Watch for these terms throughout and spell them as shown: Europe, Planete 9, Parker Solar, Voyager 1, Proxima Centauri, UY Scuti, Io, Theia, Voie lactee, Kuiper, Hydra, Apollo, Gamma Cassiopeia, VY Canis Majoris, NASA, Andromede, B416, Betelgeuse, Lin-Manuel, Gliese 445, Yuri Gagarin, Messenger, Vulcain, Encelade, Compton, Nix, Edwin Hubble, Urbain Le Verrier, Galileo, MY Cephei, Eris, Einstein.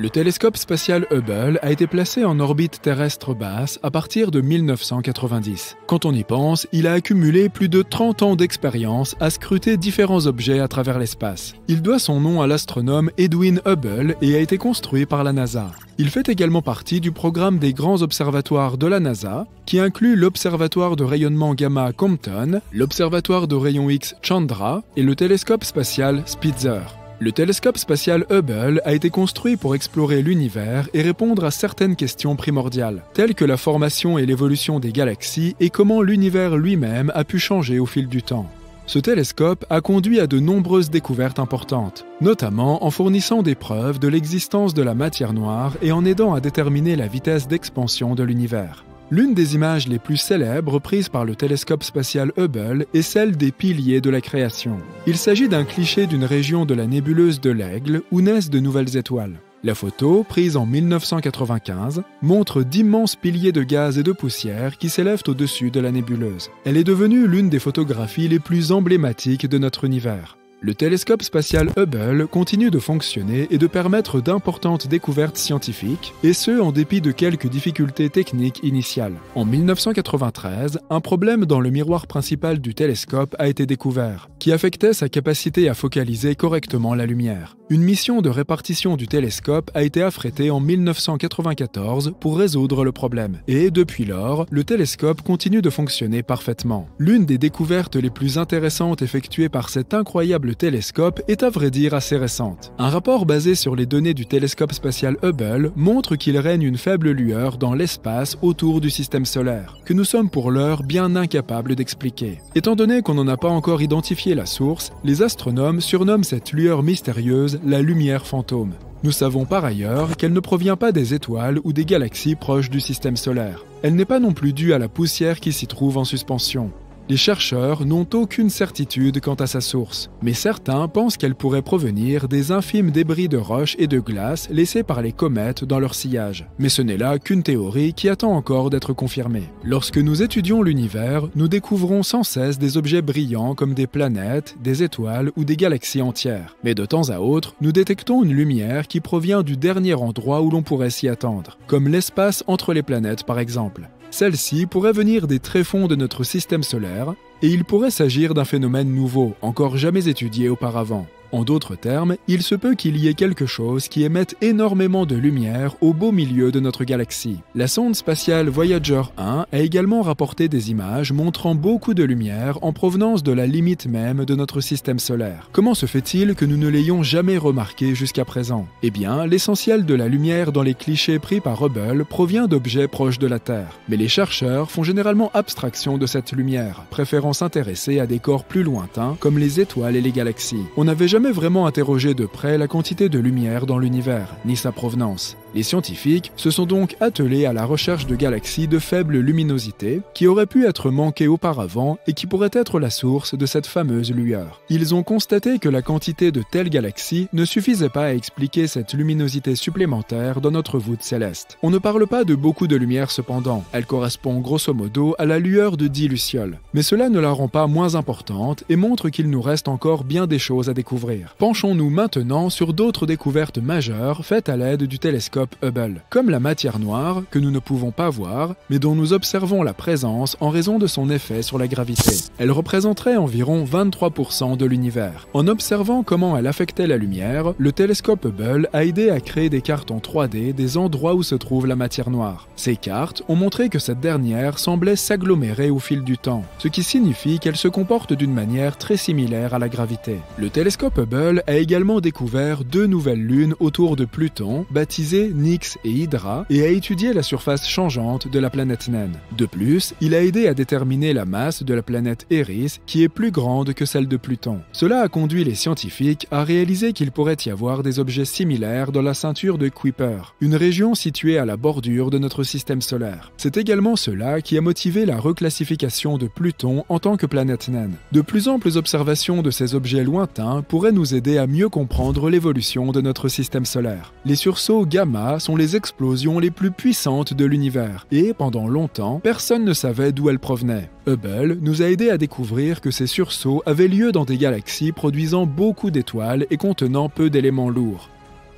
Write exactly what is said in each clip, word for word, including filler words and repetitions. Le télescope spatial Hubble a été placé en orbite terrestre basse à partir de mille neuf cent quatre-vingt-dix. Quand on y pense, il a accumulé plus de trente ans d'expérience à scruter différents objets à travers l'espace. Il doit son nom à l'astronome Edwin Hubble et a été construit par la NASA. Il fait également partie du programme des grands observatoires de la NASA, qui inclut l'observatoire de rayonnement gamma Compton, l'observatoire de rayon X Chandra et le télescope spatial Spitzer. Le télescope spatial Hubble a été construit pour explorer l'univers et répondre à certaines questions primordiales, telles que la formation et l'évolution des galaxies et comment l'univers lui-même a pu changer au fil du temps. Ce télescope a conduit à de nombreuses découvertes importantes, notamment en fournissant des preuves de l'existence de la matière noire et en aidant à déterminer la vitesse d'expansion de l'univers. L'une des images les plus célèbres prises par le télescope spatial Hubble est celle des piliers de la création. Il s'agit d'un cliché d'une région de la nébuleuse de l'Aigle où naissent de nouvelles étoiles. La photo, prise en mille neuf cent quatre-vingt-quinze, montre d'immenses piliers de gaz et de poussière qui s'élèvent au-dessus de la nébuleuse. Elle est devenue l'une des photographies les plus emblématiques de notre univers. Le télescope spatial Hubble continue de fonctionner et de permettre d'importantes découvertes scientifiques, et ce en dépit de quelques difficultés techniques initiales. En mille neuf cent quatre-vingt-treize, un problème dans le miroir principal du télescope a été découvert, qui affectait sa capacité à focaliser correctement la lumière. Une mission de répartition du télescope a été affrétée en mille neuf cent quatre-vingt-quatorze pour résoudre le problème. Et depuis lors, le télescope continue de fonctionner parfaitement. L'une des découvertes les plus intéressantes effectuées par cet incroyable télescope est à vrai dire assez récente. Un rapport basé sur les données du télescope spatial Hubble montre qu'il règne une faible lueur dans l'espace autour du système solaire, que nous sommes pour l'heure bien incapables d'expliquer. Étant donné qu'on n'en a pas encore identifié la source, les astronomes surnomment cette lueur mystérieuse la lumière fantôme. Nous savons par ailleurs qu'elle ne provient pas des étoiles ou des galaxies proches du système solaire. Elle n'est pas non plus due à la poussière qui s'y trouve en suspension. Les chercheurs n'ont aucune certitude quant à sa source, mais certains pensent qu'elle pourrait provenir des infimes débris de roches et de glace laissés par les comètes dans leur sillage. Mais ce n'est là qu'une théorie qui attend encore d'être confirmée. Lorsque nous étudions l'univers, nous découvrons sans cesse des objets brillants comme des planètes, des étoiles ou des galaxies entières. Mais de temps à autre, nous détectons une lumière qui provient du dernier endroit où l'on pourrait s'y attendre, comme l'espace entre les planètes par exemple. Celle-ci pourrait venir des tréfonds de notre système solaire, et il pourrait s'agir d'un phénomène nouveau, encore jamais étudié auparavant. En d'autres termes, il se peut qu'il y ait quelque chose qui émette énormément de lumière au beau milieu de notre galaxie. La sonde spatiale Voyager un a également rapporté des images montrant beaucoup de lumière en provenance de la limite même de notre système solaire. Comment se fait-il que nous ne l'ayons jamais remarqué jusqu'à présent? Eh bien, l'essentiel de la lumière dans les clichés pris par Hubble provient d'objets proches de la Terre. Mais les chercheurs font généralement abstraction de cette lumière, préférant s'intéresser à des corps plus lointains comme les étoiles et les galaxies. On n'avait jamais jamais vraiment interrogé de près la quantité de lumière dans l'univers, ni sa provenance. Les scientifiques se sont donc attelés à la recherche de galaxies de faible luminosité qui auraient pu être manquées auparavant et qui pourraient être la source de cette fameuse lueur. Ils ont constaté que la quantité de telles galaxies ne suffisait pas à expliquer cette luminosité supplémentaire dans notre voûte céleste. On ne parle pas de beaucoup de lumière cependant, elle correspond grosso modo à la lueur de dix lucioles. Mais cela ne la rend pas moins importante et montre qu'il nous reste encore bien des choses à découvrir. Penchons-nous maintenant sur d'autres découvertes majeures faites à l'aide du télescope Hubble, comme la matière noire, que nous ne pouvons pas voir, mais dont nous observons la présence en raison de son effet sur la gravité. Elle représenterait environ vingt-trois pour cent de l'univers. En observant comment elle affectait la lumière, le télescope Hubble a aidé à créer des cartes en trois D des endroits où se trouve la matière noire. Ces cartes ont montré que cette dernière semblait s'agglomérer au fil du temps, ce qui signifie qu'elle se comporte d'une manière très similaire à la gravité. Le télescope Hubble a également découvert deux nouvelles lunes autour de Pluton, baptisées Nix et Hydra, et a étudié la surface changeante de la planète naine. De plus, il a aidé à déterminer la masse de la planète Eris, qui est plus grande que celle de Pluton. Cela a conduit les scientifiques à réaliser qu'il pourrait y avoir des objets similaires dans la ceinture de Kuiper, une région située à la bordure de notre système solaire. C'est également cela qui a motivé la reclassification de Pluton en tant que planète naine. De plus amples observations de ces objets lointains pourraient nous aider à mieux comprendre l'évolution de notre système solaire. Les sursauts gamma sont les explosions les plus puissantes de l'univers, et pendant longtemps, personne ne savait d'où elles provenaient. Hubble nous a aidé à découvrir que ces sursauts avaient lieu dans des galaxies produisant beaucoup d'étoiles et contenant peu d'éléments lourds.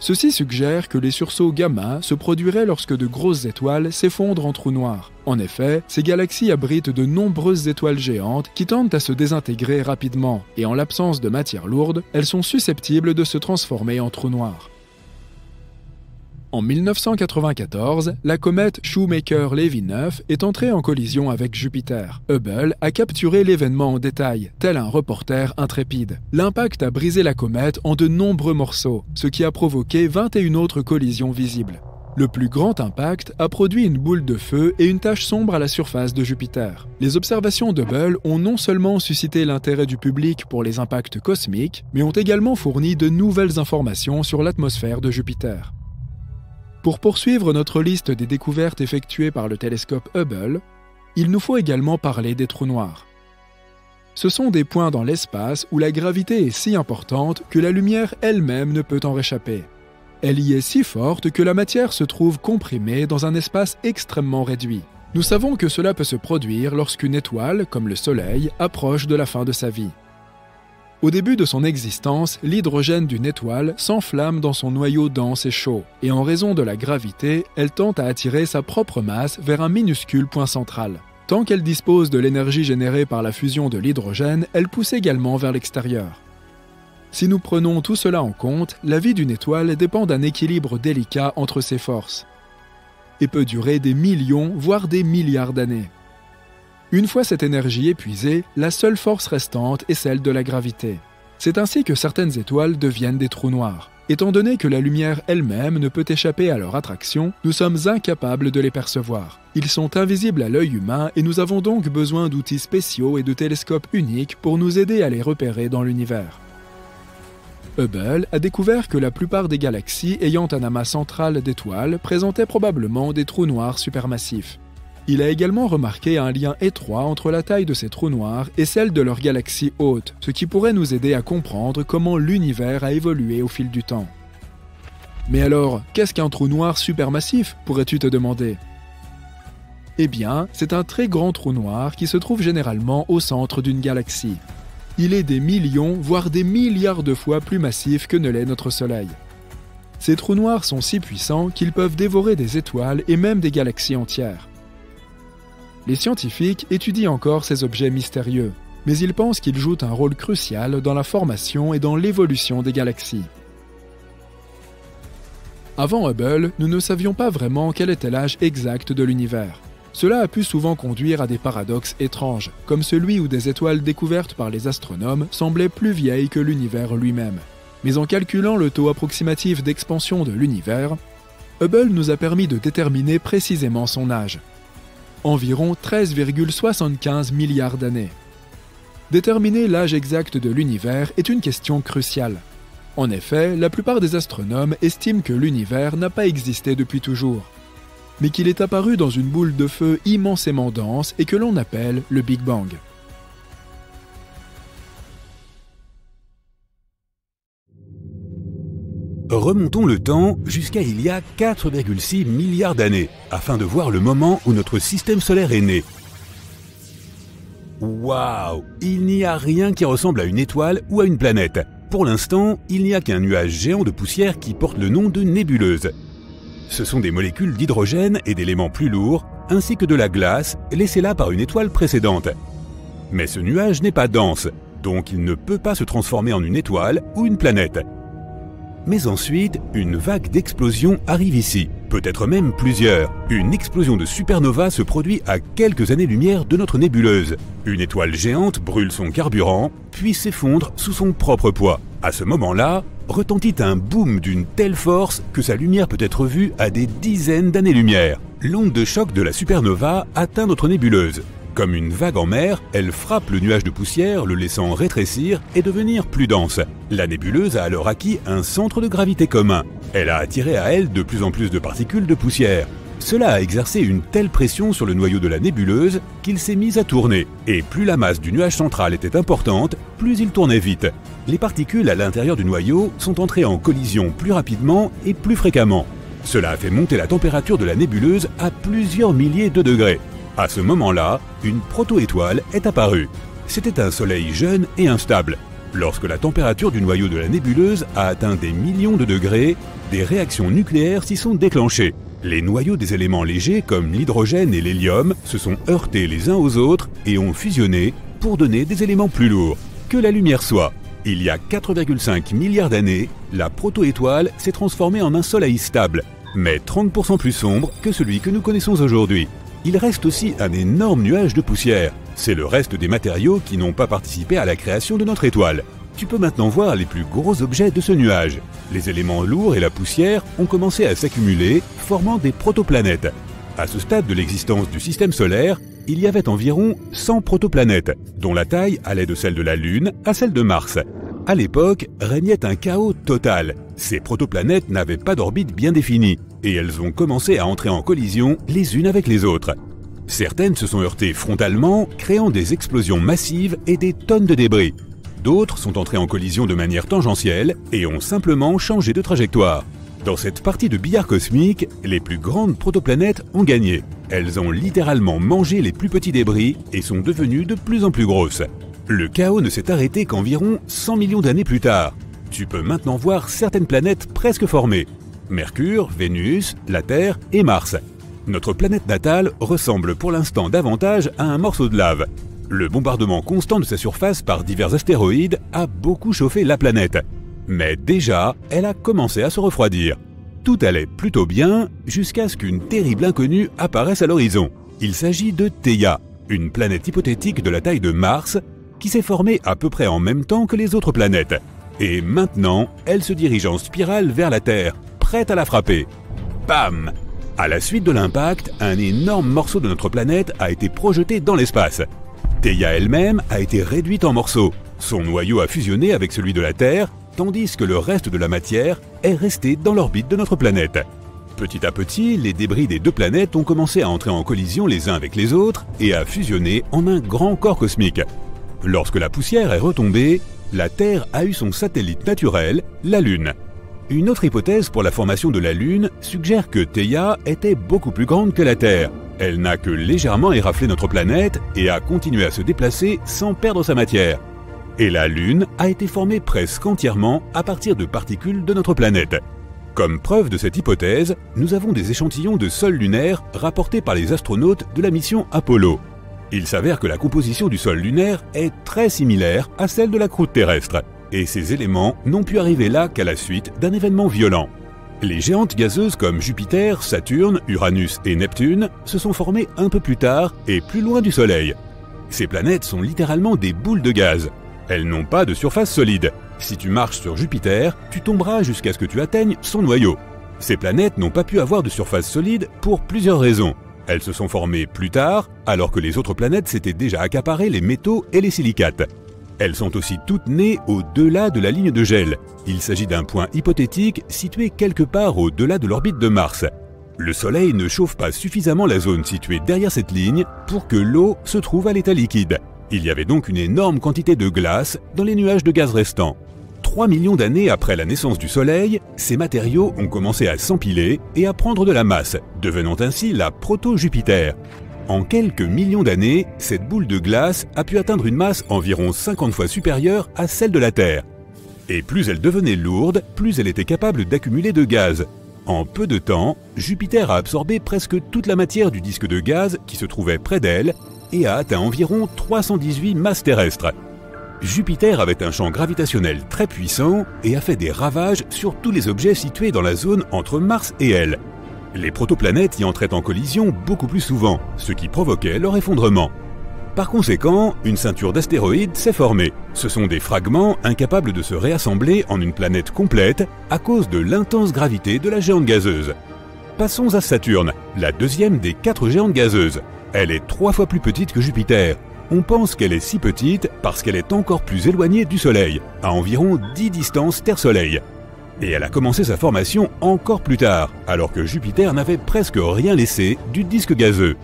Ceci suggère que les sursauts gamma se produiraient lorsque de grosses étoiles s'effondrent en trous noirs. En effet, ces galaxies abritent de nombreuses étoiles géantes qui tendent à se désintégrer rapidement, et en l'absence de matière lourde, elles sont susceptibles de se transformer en trous noirs. En mille neuf cent quatre-vingt-quatorze, la comète Shoemaker-Levy neuf est entrée en collision avec Jupiter. Hubble a capturé l'événement en détail, tel un reporter intrépide. L'impact a brisé la comète en de nombreux morceaux, ce qui a provoqué vingt et une autres collisions visibles. Le plus grand impact a produit une boule de feu et une tache sombre à la surface de Jupiter. Les observations d'Hubble ont non seulement suscité l'intérêt du public pour les impacts cosmiques, mais ont également fourni de nouvelles informations sur l'atmosphère de Jupiter. Pour poursuivre notre liste des découvertes effectuées par le télescope Hubble, il nous faut également parler des trous noirs. Ce sont des points dans l'espace où la gravité est si importante que la lumière elle-même ne peut en réchapper. Elle y est si forte que la matière se trouve comprimée dans un espace extrêmement réduit. Nous savons que cela peut se produire lorsqu'une étoile, comme le Soleil, approche de la fin de sa vie. Au début de son existence, l'hydrogène d'une étoile s'enflamme dans son noyau dense et chaud, et en raison de la gravité, elle tente à attirer sa propre masse vers un minuscule point central. Tant qu'elle dispose de l'énergie générée par la fusion de l'hydrogène, elle pousse également vers l'extérieur. Si nous prenons tout cela en compte, la vie d'une étoile dépend d'un équilibre délicat entre ces forces, et peut durer des millions, voire des milliards d'années. Une fois cette énergie épuisée, la seule force restante est celle de la gravité. C'est ainsi que certaines étoiles deviennent des trous noirs. Étant donné que la lumière elle-même ne peut échapper à leur attraction, nous sommes incapables de les percevoir. Ils sont invisibles à l'œil humain et nous avons donc besoin d'outils spéciaux et de télescopes uniques pour nous aider à les repérer dans l'univers. Hubble a découvert que la plupart des galaxies ayant un amas central d'étoiles présentaient probablement des trous noirs supermassifs. Il a également remarqué un lien étroit entre la taille de ces trous noirs et celle de leurs galaxies hôtes, ce qui pourrait nous aider à comprendre comment l'univers a évolué au fil du temps. Mais alors, qu'est-ce qu'un trou noir supermassif, pourrais-tu te demander? Eh bien, c'est un très grand trou noir qui se trouve généralement au centre d'une galaxie. Il est des millions, voire des milliards de fois plus massif que ne l'est notre Soleil. Ces trous noirs sont si puissants qu'ils peuvent dévorer des étoiles et même des galaxies entières. Les scientifiques étudient encore ces objets mystérieux, mais ils pensent qu'ils jouent un rôle crucial dans la formation et dans l'évolution des galaxies. Avant Hubble, nous ne savions pas vraiment quel était l'âge exact de l'univers. Cela a pu souvent conduire à des paradoxes étranges, comme celui où des étoiles découvertes par les astronomes semblaient plus vieilles que l'univers lui-même. Mais en calculant le taux approximatif d'expansion de l'univers, Hubble nous a permis de déterminer précisément son âge. Environ treize virgule soixante-quinze milliards d'années. Déterminer l'âge exact de l'univers est une question cruciale. En effet, la plupart des astronomes estiment que l'univers n'a pas existé depuis toujours, mais qu'il est apparu dans une boule de feu immensément dense et que l'on appelle le Big Bang. Remontons le temps jusqu'à il y a quatre virgule six milliards d'années, afin de voir le moment où notre système solaire est né. Waouh! Il n'y a rien qui ressemble à une étoile ou à une planète. Pour l'instant, il n'y a qu'un nuage géant de poussière qui porte le nom de nébuleuse. Ce sont des molécules d'hydrogène et d'éléments plus lourds, ainsi que de la glace laissée là par une étoile précédente. Mais ce nuage n'est pas dense, donc il ne peut pas se transformer en une étoile ou une planète. Mais ensuite, une vague d'explosions arrive ici, peut-être même plusieurs. Une explosion de supernova se produit à quelques années-lumière de notre nébuleuse. Une étoile géante brûle son carburant, puis s'effondre sous son propre poids. À ce moment-là, retentit un boom d'une telle force que sa lumière peut être vue à des dizaines d'années-lumière. L'onde de choc de la supernova atteint notre nébuleuse. Comme une vague en mer, elle frappe le nuage de poussière, le laissant rétrécir et devenir plus dense. La nébuleuse a alors acquis un centre de gravité commun. Elle a attiré à elle de plus en plus de particules de poussière. Cela a exercé une telle pression sur le noyau de la nébuleuse qu'il s'est mis à tourner. Et plus la masse du nuage central était importante, plus il tournait vite. Les particules à l'intérieur du noyau sont entrées en collision plus rapidement et plus fréquemment. Cela a fait monter la température de la nébuleuse à plusieurs milliers de degrés. À ce moment-là, une proto-étoile est apparue. C'était un soleil jeune et instable. Lorsque la température du noyau de la nébuleuse a atteint des millions de degrés, des réactions nucléaires s'y sont déclenchées. Les noyaux des éléments légers comme l'hydrogène et l'hélium se sont heurtés les uns aux autres et ont fusionné pour donner des éléments plus lourds, que la lumière soit. Il y a quatre virgule cinq milliards d'années, la proto-étoile s'est transformée en un soleil stable, mais trente pour cent plus sombre que celui que nous connaissons aujourd'hui. Il reste aussi un énorme nuage de poussière. C'est le reste des matériaux qui n'ont pas participé à la création de notre étoile. Tu peux maintenant voir les plus gros objets de ce nuage. Les éléments lourds et la poussière ont commencé à s'accumuler, formant des protoplanètes. À ce stade de l'existence du système solaire, il y avait environ cent protoplanètes, dont la taille allait de celle de la Lune à celle de Mars. À l'époque, régnait un chaos total. Ces protoplanètes n'avaient pas d'orbite bien définie, et elles ont commencé à entrer en collision les unes avec les autres. Certaines se sont heurtées frontalement, créant des explosions massives et des tonnes de débris. D'autres sont entrées en collision de manière tangentielle et ont simplement changé de trajectoire. Dans cette partie de billard cosmique, les plus grandes protoplanètes ont gagné. Elles ont littéralement mangé les plus petits débris et sont devenues de plus en plus grosses. Le chaos ne s'est arrêté qu'environ cent millions d'années plus tard. Tu peux maintenant voir certaines planètes presque formées. Mercure, Vénus, la Terre et Mars. Notre planète natale ressemble pour l'instant davantage à un morceau de lave. Le bombardement constant de sa surface par divers astéroïdes a beaucoup chauffé la planète. Mais déjà, elle a commencé à se refroidir. Tout allait plutôt bien jusqu'à ce qu'une terrible inconnue apparaisse à l'horizon. Il s'agit de Theia, une planète hypothétique de la taille de Mars, qui s'est formée à peu près en même temps que les autres planètes. Et maintenant, elle se dirige en spirale vers la Terre, prête à la frapper. Bam! À la suite de l'impact, un énorme morceau de notre planète a été projeté dans l'espace. Theia elle-même a été réduite en morceaux. Son noyau a fusionné avec celui de la Terre, tandis que le reste de la matière est resté dans l'orbite de notre planète. Petit à petit, les débris des deux planètes ont commencé à entrer en collision les uns avec les autres et à fusionner en un grand corps cosmique. Lorsque la poussière est retombée, la Terre a eu son satellite naturel, la Lune. Une autre hypothèse pour la formation de la Lune suggère que Theia était beaucoup plus grande que la Terre. Elle n'a que légèrement éraflé notre planète et a continué à se déplacer sans perdre sa matière. Et la Lune a été formée presque entièrement à partir de particules de notre planète. Comme preuve de cette hypothèse, nous avons des échantillons de sol lunaire rapportés par les astronautes de la mission Apollo. Il s'avère que la composition du sol lunaire est très similaire à celle de la croûte terrestre. Et ces éléments n'ont pu arriver là qu'à la suite d'un événement violent. Les géantes gazeuses comme Jupiter, Saturne, Uranus et Neptune se sont formées un peu plus tard et plus loin du Soleil. Ces planètes sont littéralement des boules de gaz. Elles n'ont pas de surface solide. Si tu marches sur Jupiter, tu tomberas jusqu'à ce que tu atteignes son noyau. Ces planètes n'ont pas pu avoir de surface solide pour plusieurs raisons. Elles se sont formées plus tard, alors que les autres planètes s'étaient déjà accaparées les métaux et les silicates. Elles sont aussi toutes nées au-delà de la ligne de gel. Il s'agit d'un point hypothétique situé quelque part au-delà de l'orbite de Mars. Le Soleil ne chauffe pas suffisamment la zone située derrière cette ligne pour que l'eau se trouve à l'état liquide. Il y avait donc une énorme quantité de glace dans les nuages de gaz restants. trois millions d'années après la naissance du Soleil, ces matériaux ont commencé à s'empiler et à prendre de la masse, devenant ainsi la proto-Jupiter. En quelques millions d'années, cette boule de glace a pu atteindre une masse environ cinquante fois supérieure à celle de la Terre. Et plus elle devenait lourde, plus elle était capable d'accumuler de gaz. En peu de temps, Jupiter a absorbé presque toute la matière du disque de gaz qui se trouvait près d'elle et a atteint environ trois cent dix-huit masses terrestres. Jupiter avait un champ gravitationnel très puissant et a fait des ravages sur tous les objets situés dans la zone entre Mars et elle. Les protoplanètes y entraient en collision beaucoup plus souvent, ce qui provoquait leur effondrement. Par conséquent, une ceinture d'astéroïdes s'est formée. Ce sont des fragments incapables de se réassembler en une planète complète à cause de l'intense gravité de la géante gazeuse. Passons à Saturne, la deuxième des quatre géantes gazeuses. Elle est trois fois plus petite que Jupiter. On pense qu'elle est si petite parce qu'elle est encore plus éloignée du Soleil, à environ dix distances Terre-Soleil. Et elle a commencé sa formation encore plus tard, alors que Jupiter n'avait presque rien laissé du disque gazeux.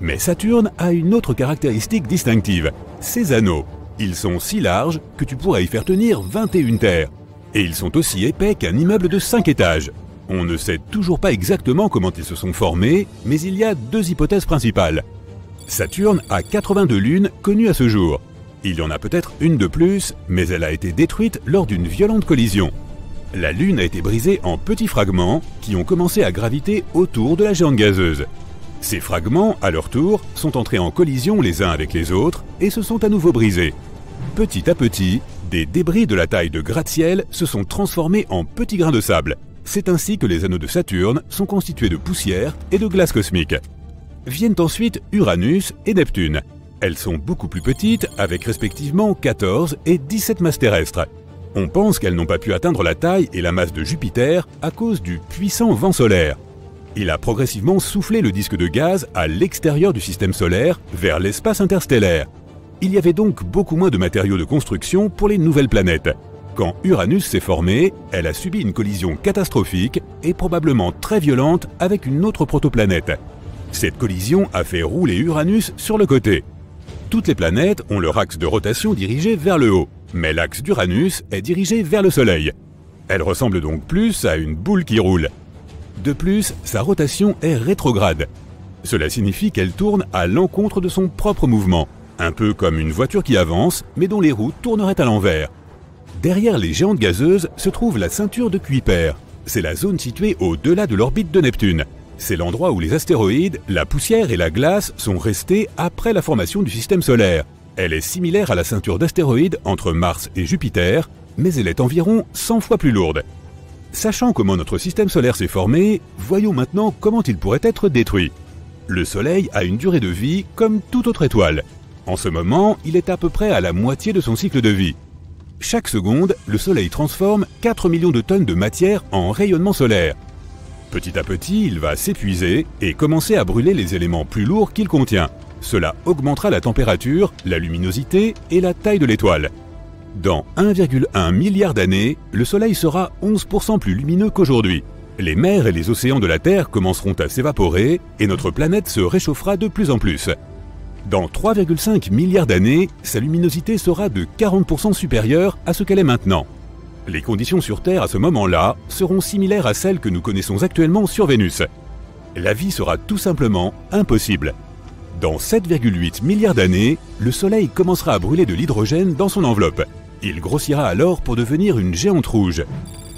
Mais Saturne a une autre caractéristique distinctive, ses anneaux. Ils sont si larges que tu pourrais y faire tenir vingt et une terres. Et ils sont aussi épais qu'un immeuble de cinq étages. On ne sait toujours pas exactement comment ils se sont formés, mais il y a deux hypothèses principales. Saturne a quatre-vingt-deux lunes connues à ce jour. Il y en a peut-être une de plus, mais elle a été détruite lors d'une violente collision. La Lune a été brisée en petits fragments qui ont commencé à graviter autour de la géante gazeuse. Ces fragments, à leur tour, sont entrés en collision les uns avec les autres et se sont à nouveau brisés. Petit à petit, des débris de la taille de gratte-ciel se sont transformés en petits grains de sable. C'est ainsi que les anneaux de Saturne sont constitués de poussière et de glace cosmique. Viennent ensuite Uranus et Neptune. Elles sont beaucoup plus petites, avec respectivement quatorze et dix-sept masses terrestres. On pense qu'elles n'ont pas pu atteindre la taille et la masse de Jupiter à cause du puissant vent solaire. Il a progressivement soufflé le disque de gaz à l'extérieur du système solaire vers l'espace interstellaire. Il y avait donc beaucoup moins de matériaux de construction pour les nouvelles planètes. Quand Uranus s'est formée, elle a subi une collision catastrophique et probablement très violente avec une autre protoplanète. Cette collision a fait rouler Uranus sur le côté. Toutes les planètes ont leur axe de rotation dirigé vers le haut, mais l'axe d'Uranus est dirigé vers le Soleil. Elle ressemble donc plus à une boule qui roule. De plus, sa rotation est rétrograde. Cela signifie qu'elle tourne à l'encontre de son propre mouvement, un peu comme une voiture qui avance, mais dont les roues tourneraient à l'envers. Derrière les géantes gazeuses se trouve la ceinture de Kuiper. C'est la zone située au-delà de l'orbite de Neptune. C'est l'endroit où les astéroïdes, la poussière et la glace sont restés après la formation du système solaire. Elle est similaire à la ceinture d'astéroïdes entre Mars et Jupiter, mais elle est environ cent fois plus lourde. Sachant comment notre système solaire s'est formé, voyons maintenant comment il pourrait être détruit. Le Soleil a une durée de vie comme toute autre étoile. En ce moment, il est à peu près à la moitié de son cycle de vie. Chaque seconde, le Soleil transforme quatre millions de tonnes de matière en rayonnement solaire. Petit à petit, il va s'épuiser et commencer à brûler les éléments plus lourds qu'il contient. Cela augmentera la température, la luminosité et la taille de l'étoile. Dans un virgule un milliard d'années, le Soleil sera onze pour cent plus lumineux qu'aujourd'hui. Les mers et les océans de la Terre commenceront à s'évaporer et notre planète se réchauffera de plus en plus. Dans trois virgule cinq milliards d'années, sa luminosité sera de quarante pour cent supérieure à ce qu'elle est maintenant. Les conditions sur Terre à ce moment-là seront similaires à celles que nous connaissons actuellement sur Vénus. La vie sera tout simplement impossible. Dans sept virgule huit milliards d'années, le Soleil commencera à brûler de l'hydrogène dans son enveloppe. Il grossira alors pour devenir une géante rouge.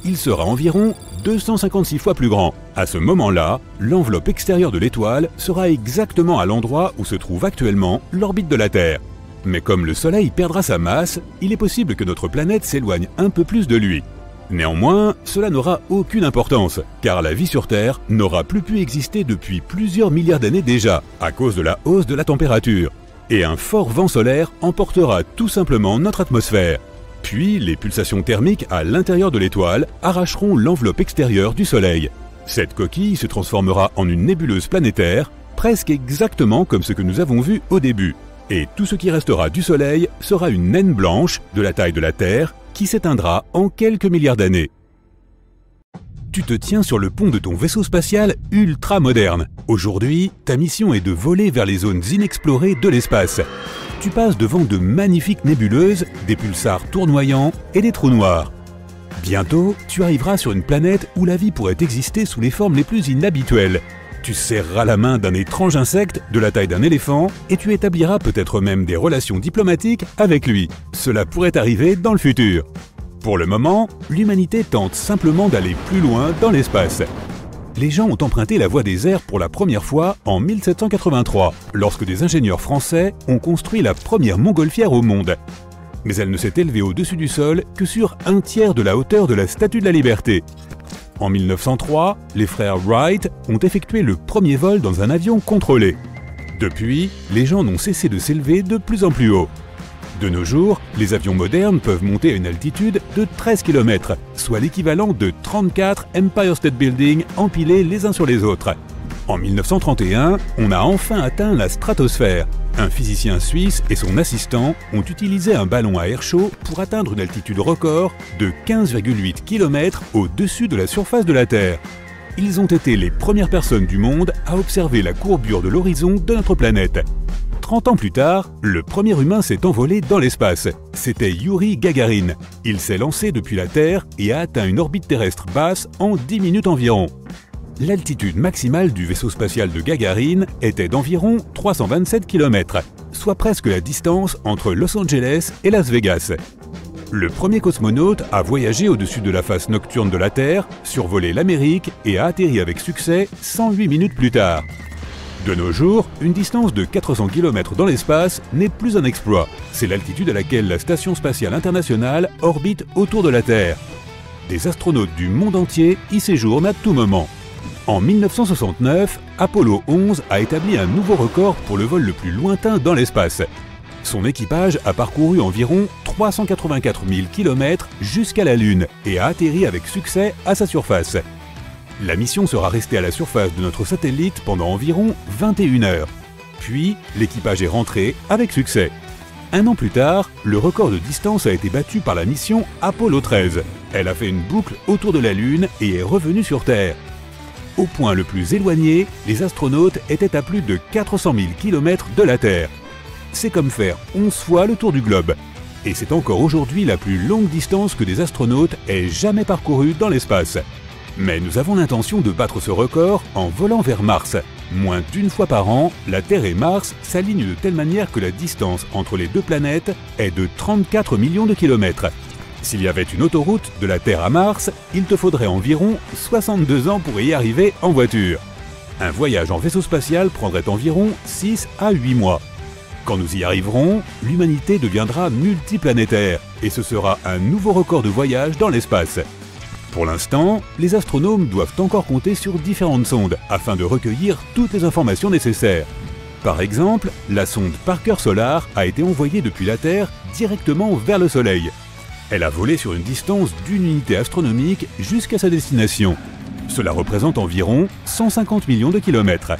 Il sera environ deux cent cinquante-six fois plus grand. À ce moment-là, l'enveloppe extérieure de l'étoile sera exactement à l'endroit où se trouve actuellement l'orbite de la Terre. Mais comme le Soleil perdra sa masse, il est possible que notre planète s'éloigne un peu plus de lui. Néanmoins, cela n'aura aucune importance, car la vie sur Terre n'aura plus pu exister depuis plusieurs milliards d'années déjà, à cause de la hausse de la température. Et un fort vent solaire emportera tout simplement notre atmosphère. Puis, les pulsations thermiques à l'intérieur de l'étoile arracheront l'enveloppe extérieure du Soleil. Cette coquille se transformera en une nébuleuse planétaire, presque exactement comme ce que nous avons vu au début. Et tout ce qui restera du Soleil sera une naine blanche de la taille de la Terre qui s'éteindra en quelques milliards d'années. Tu te tiens sur le pont de ton vaisseau spatial ultra moderne. Aujourd'hui, ta mission est de voler vers les zones inexplorées de l'espace. Tu passes devant de magnifiques nébuleuses, des pulsars tournoyants et des trous noirs. Bientôt, tu arriveras sur une planète où la vie pourrait exister sous les formes les plus inhabituelles. Tu serreras la main d'un étrange insecte de la taille d'un éléphant et tu établiras peut-être même des relations diplomatiques avec lui. Cela pourrait arriver dans le futur. Pour le moment, l'humanité tente simplement d'aller plus loin dans l'espace. Les gens ont emprunté la voie des airs pour la première fois en mille sept cent quatre-vingt-trois, lorsque des ingénieurs français ont construit la première montgolfière au monde. Mais elle ne s'est élevée au-dessus du sol que sur un tiers de la hauteur de la Statue de la Liberté. En mille neuf cent trois, les frères Wright ont effectué le premier vol dans un avion contrôlé. Depuis, les gens n'ont cessé de s'élever de plus en plus haut. De nos jours, les avions modernes peuvent monter à une altitude de treize kilomètres, soit l'équivalent de trente-quatre Empire State Building empilés les uns sur les autres. En mille neuf cent trente et un, on a enfin atteint la stratosphère. Un physicien suisse et son assistant ont utilisé un ballon à air chaud pour atteindre une altitude record de quinze virgule huit kilomètres au-dessus de la surface de la Terre. Ils ont été les premières personnes du monde à observer la courbure de l'horizon de notre planète. trente ans plus tard, le premier humain s'est envolé dans l'espace. C'était Yuri Gagarin. Il s'est lancé depuis la Terre et a atteint une orbite terrestre basse en dix minutes environ. L'altitude maximale du vaisseau spatial de Gagarine était d'environ trois cent vingt-sept kilomètres. soit presque la distance entre Los Angeles et Las Vegas. Le premier cosmonaute a voyagé au-dessus de la face nocturne de la Terre, survolé l'Amérique et a atterri avec succès cent huit minutes plus tard. De nos jours, une distance de quatre cents kilomètres dans l'espace n'est plus un exploit. C'est l'altitude à laquelle la Station spatiale internationale orbite autour de la Terre. Des astronautes du monde entier y séjournent à tout moment. En mille neuf cent soixante-neuf, Apollo onze a établi un nouveau record pour le vol le plus lointain dans l'espace. Son équipage a parcouru environ trois cent quatre-vingt-quatre mille kilomètres jusqu'à la Lune et a atterri avec succès à sa surface. La mission sera restée à la surface de notre satellite pendant environ vingt et une heures. Puis, l'équipage est rentré avec succès. Un an plus tard, le record de distance a été battu par la mission Apollo treize. Elle a fait une boucle autour de la Lune et est revenue sur Terre. Au point le plus éloigné, les astronautes étaient à plus de quatre cent mille kilomètres de la Terre. C'est comme faire onze fois le tour du globe. Et c'est encore aujourd'hui la plus longue distance que des astronautes aient jamais parcourue dans l'espace. Mais nous avons l'intention de battre ce record en volant vers Mars. Moins d'une fois par an, la Terre et Mars s'alignent de telle manière que la distance entre les deux planètes est de trente-quatre millions de kilomètres. S'il y avait une autoroute de la Terre à Mars, il te faudrait environ soixante-deux ans pour y arriver en voiture. Un voyage en vaisseau spatial prendrait environ six à huit mois. Quand nous y arriverons, l'humanité deviendra multiplanétaire et ce sera un nouveau record de voyage dans l'espace. Pour l'instant, les astronomes doivent encore compter sur différentes sondes afin de recueillir toutes les informations nécessaires. Par exemple, la sonde Parker Solar a été envoyée depuis la Terre directement vers le Soleil. Elle a volé sur une distance d'une unité astronomique jusqu'à sa destination. Cela représente environ cent cinquante millions de kilomètres.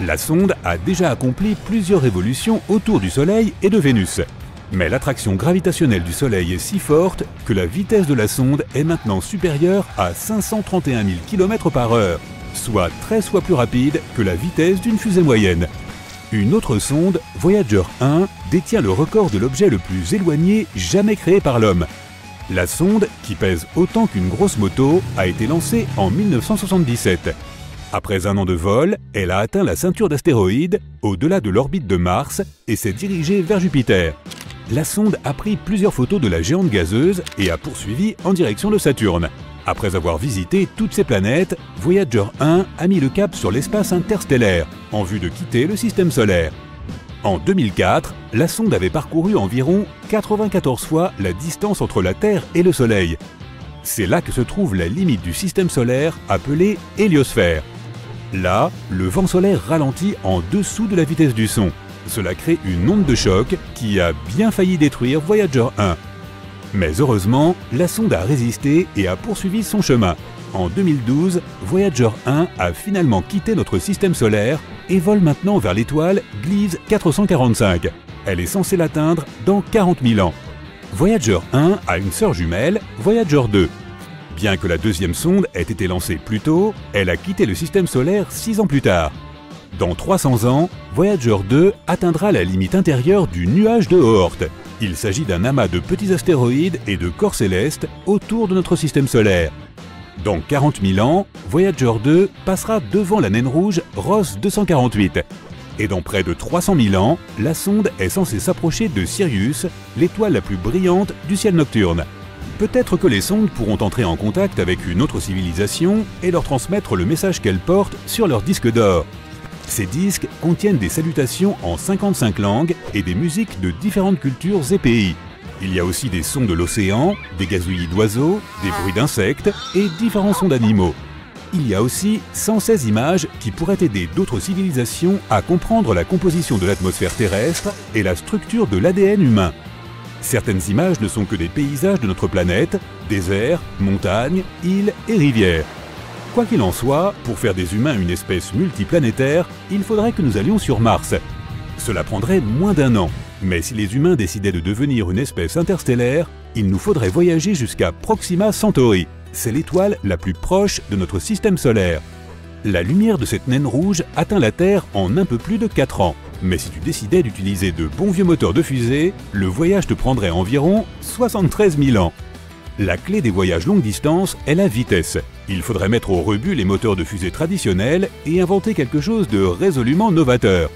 La sonde a déjà accompli plusieurs révolutions autour du Soleil et de Vénus. Mais l'attraction gravitationnelle du Soleil est si forte que la vitesse de la sonde est maintenant supérieure à cinq cent trente et un mille kilomètres par heure, soit treize fois plus rapide que la vitesse d'une fusée moyenne. Une autre sonde, Voyager un, détient le record de l'objet le plus éloigné jamais créé par l'homme. La sonde, qui pèse autant qu'une grosse moto, a été lancée en mille neuf cent soixante-dix-sept. Après un an de vol, elle a atteint la ceinture d'astéroïdes, au-delà de l'orbite de Mars, et s'est dirigée vers Jupiter. La sonde a pris plusieurs photos de la géante gazeuse et a poursuivi en direction de Saturne. Après avoir visité toutes ces planètes, Voyager un a mis le cap sur l'espace interstellaire, en vue de quitter le système solaire. En deux mille quatre, la sonde avait parcouru environ quatre-vingt-quatorze fois la distance entre la Terre et le Soleil. C'est là que se trouve la limite du système solaire appelée héliosphère. Là, le vent solaire ralentit en dessous de la vitesse du son. Cela crée une onde de choc qui a bien failli détruire Voyager un. Mais heureusement, la sonde a résisté et a poursuivi son chemin. En deux mille douze, Voyager un a finalement quitté notre système solaire et vole maintenant vers l'étoile Gliese quatre cent quarante-cinq. Elle est censée l'atteindre dans quarante mille ans. Voyager un a une sœur jumelle, Voyager deux. Bien que la deuxième sonde ait été lancée plus tôt, elle a quitté le système solaire six ans plus tard. Dans trois cents ans, Voyager deux atteindra la limite intérieure du nuage de Oort. Il s'agit d'un amas de petits astéroïdes et de corps célestes autour de notre système solaire. Dans quarante mille ans, Voyager deux passera devant la naine rouge Ross deux cent quarante-huit. Et dans près de trois cent mille ans, la sonde est censée s'approcher de Sirius, l'étoile la plus brillante du ciel nocturne. Peut-être que les sondes pourront entrer en contact avec une autre civilisation et leur transmettre le message qu'elles portent sur leur disque d'or. Ces disques contiennent des salutations en cinquante-cinq langues et des musiques de différentes cultures et pays. Il y a aussi des sons de l'océan, des gazouillis d'oiseaux, des bruits d'insectes et différents sons d'animaux. Il y a aussi cent seize images qui pourraient aider d'autres civilisations à comprendre la composition de l'atmosphère terrestre et la structure de l'A D N humain. Certaines images ne sont que des paysages de notre planète, déserts, montagnes, îles et rivières. Quoi qu'il en soit, pour faire des humains une espèce multiplanétaire, il faudrait que nous allions sur Mars. Cela prendrait moins d'un an, mais si les humains décidaient de devenir une espèce interstellaire, il nous faudrait voyager jusqu'à Proxima Centauri. C'est l'étoile la plus proche de notre système solaire. La lumière de cette naine rouge atteint la Terre en un peu plus de quatre ans. Mais si tu décidais d'utiliser de bons vieux moteurs de fusée, le voyage te prendrait environ soixante-treize mille ans. La clé des voyages longue distance est la vitesse. Il faudrait mettre au rebut les moteurs de fusée traditionnels et inventer quelque chose de résolument novateur.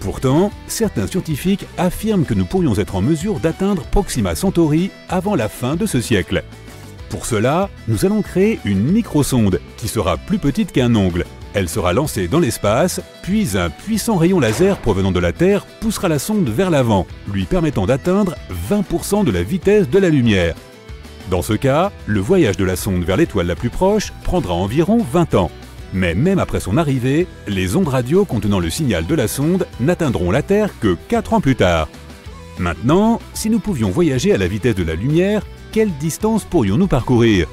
Pourtant, certains scientifiques affirment que nous pourrions être en mesure d'atteindre Proxima Centauri avant la fin de ce siècle. Pour cela, nous allons créer une microsonde qui sera plus petite qu'un ongle. Elle sera lancée dans l'espace, puis un puissant rayon laser provenant de la Terre poussera la sonde vers l'avant, lui permettant d'atteindre vingt pour cent de la vitesse de la lumière. Dans ce cas, le voyage de la sonde vers l'étoile la plus proche prendra environ vingt ans. Mais même après son arrivée, les ondes radio contenant le signal de la sonde n'atteindront la Terre que quatre ans plus tard. Maintenant, si nous pouvions voyager à la vitesse de la lumière, quelle distance pourrions-nous parcourir?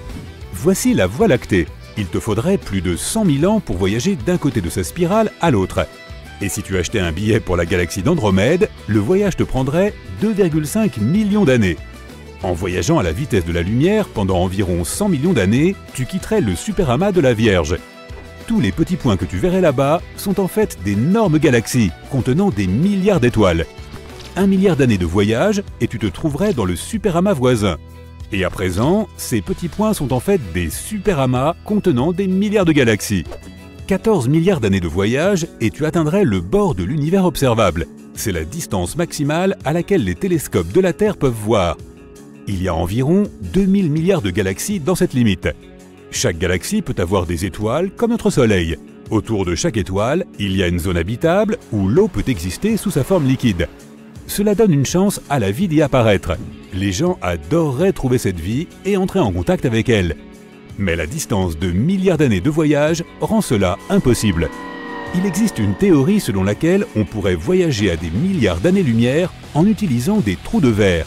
Voici la Voie lactée. Il te faudrait plus de cent mille ans pour voyager d'un côté de sa spirale à l'autre. Et si tu achetais un billet pour la galaxie d'Andromède, le voyage te prendrait deux virgule cinq millions d'années. En voyageant à la vitesse de la lumière pendant environ cent millions d'années, tu quitterais le superamas de la Vierge. Tous les petits points que tu verrais là-bas sont en fait d'énormes galaxies contenant des milliards d'étoiles. Un milliard d'années de voyage et tu te trouverais dans le superamas voisin. Et à présent, ces petits points sont en fait des superamas contenant des milliards de galaxies. quatorze milliards d'années de voyage et tu atteindrais le bord de l'univers observable. C'est la distance maximale à laquelle les télescopes de la Terre peuvent voir. Il y a environ deux mille milliards de galaxies dans cette limite. Chaque galaxie peut avoir des étoiles comme notre Soleil. Autour de chaque étoile, il y a une zone habitable où l'eau peut exister sous sa forme liquide. Cela donne une chance à la vie d'y apparaître. Les gens adoreraient trouver cette vie et entrer en contact avec elle. Mais la distance de milliards d'années de voyage rend cela impossible. Il existe une théorie selon laquelle on pourrait voyager à des milliards d'années-lumière en utilisant des trous de verre.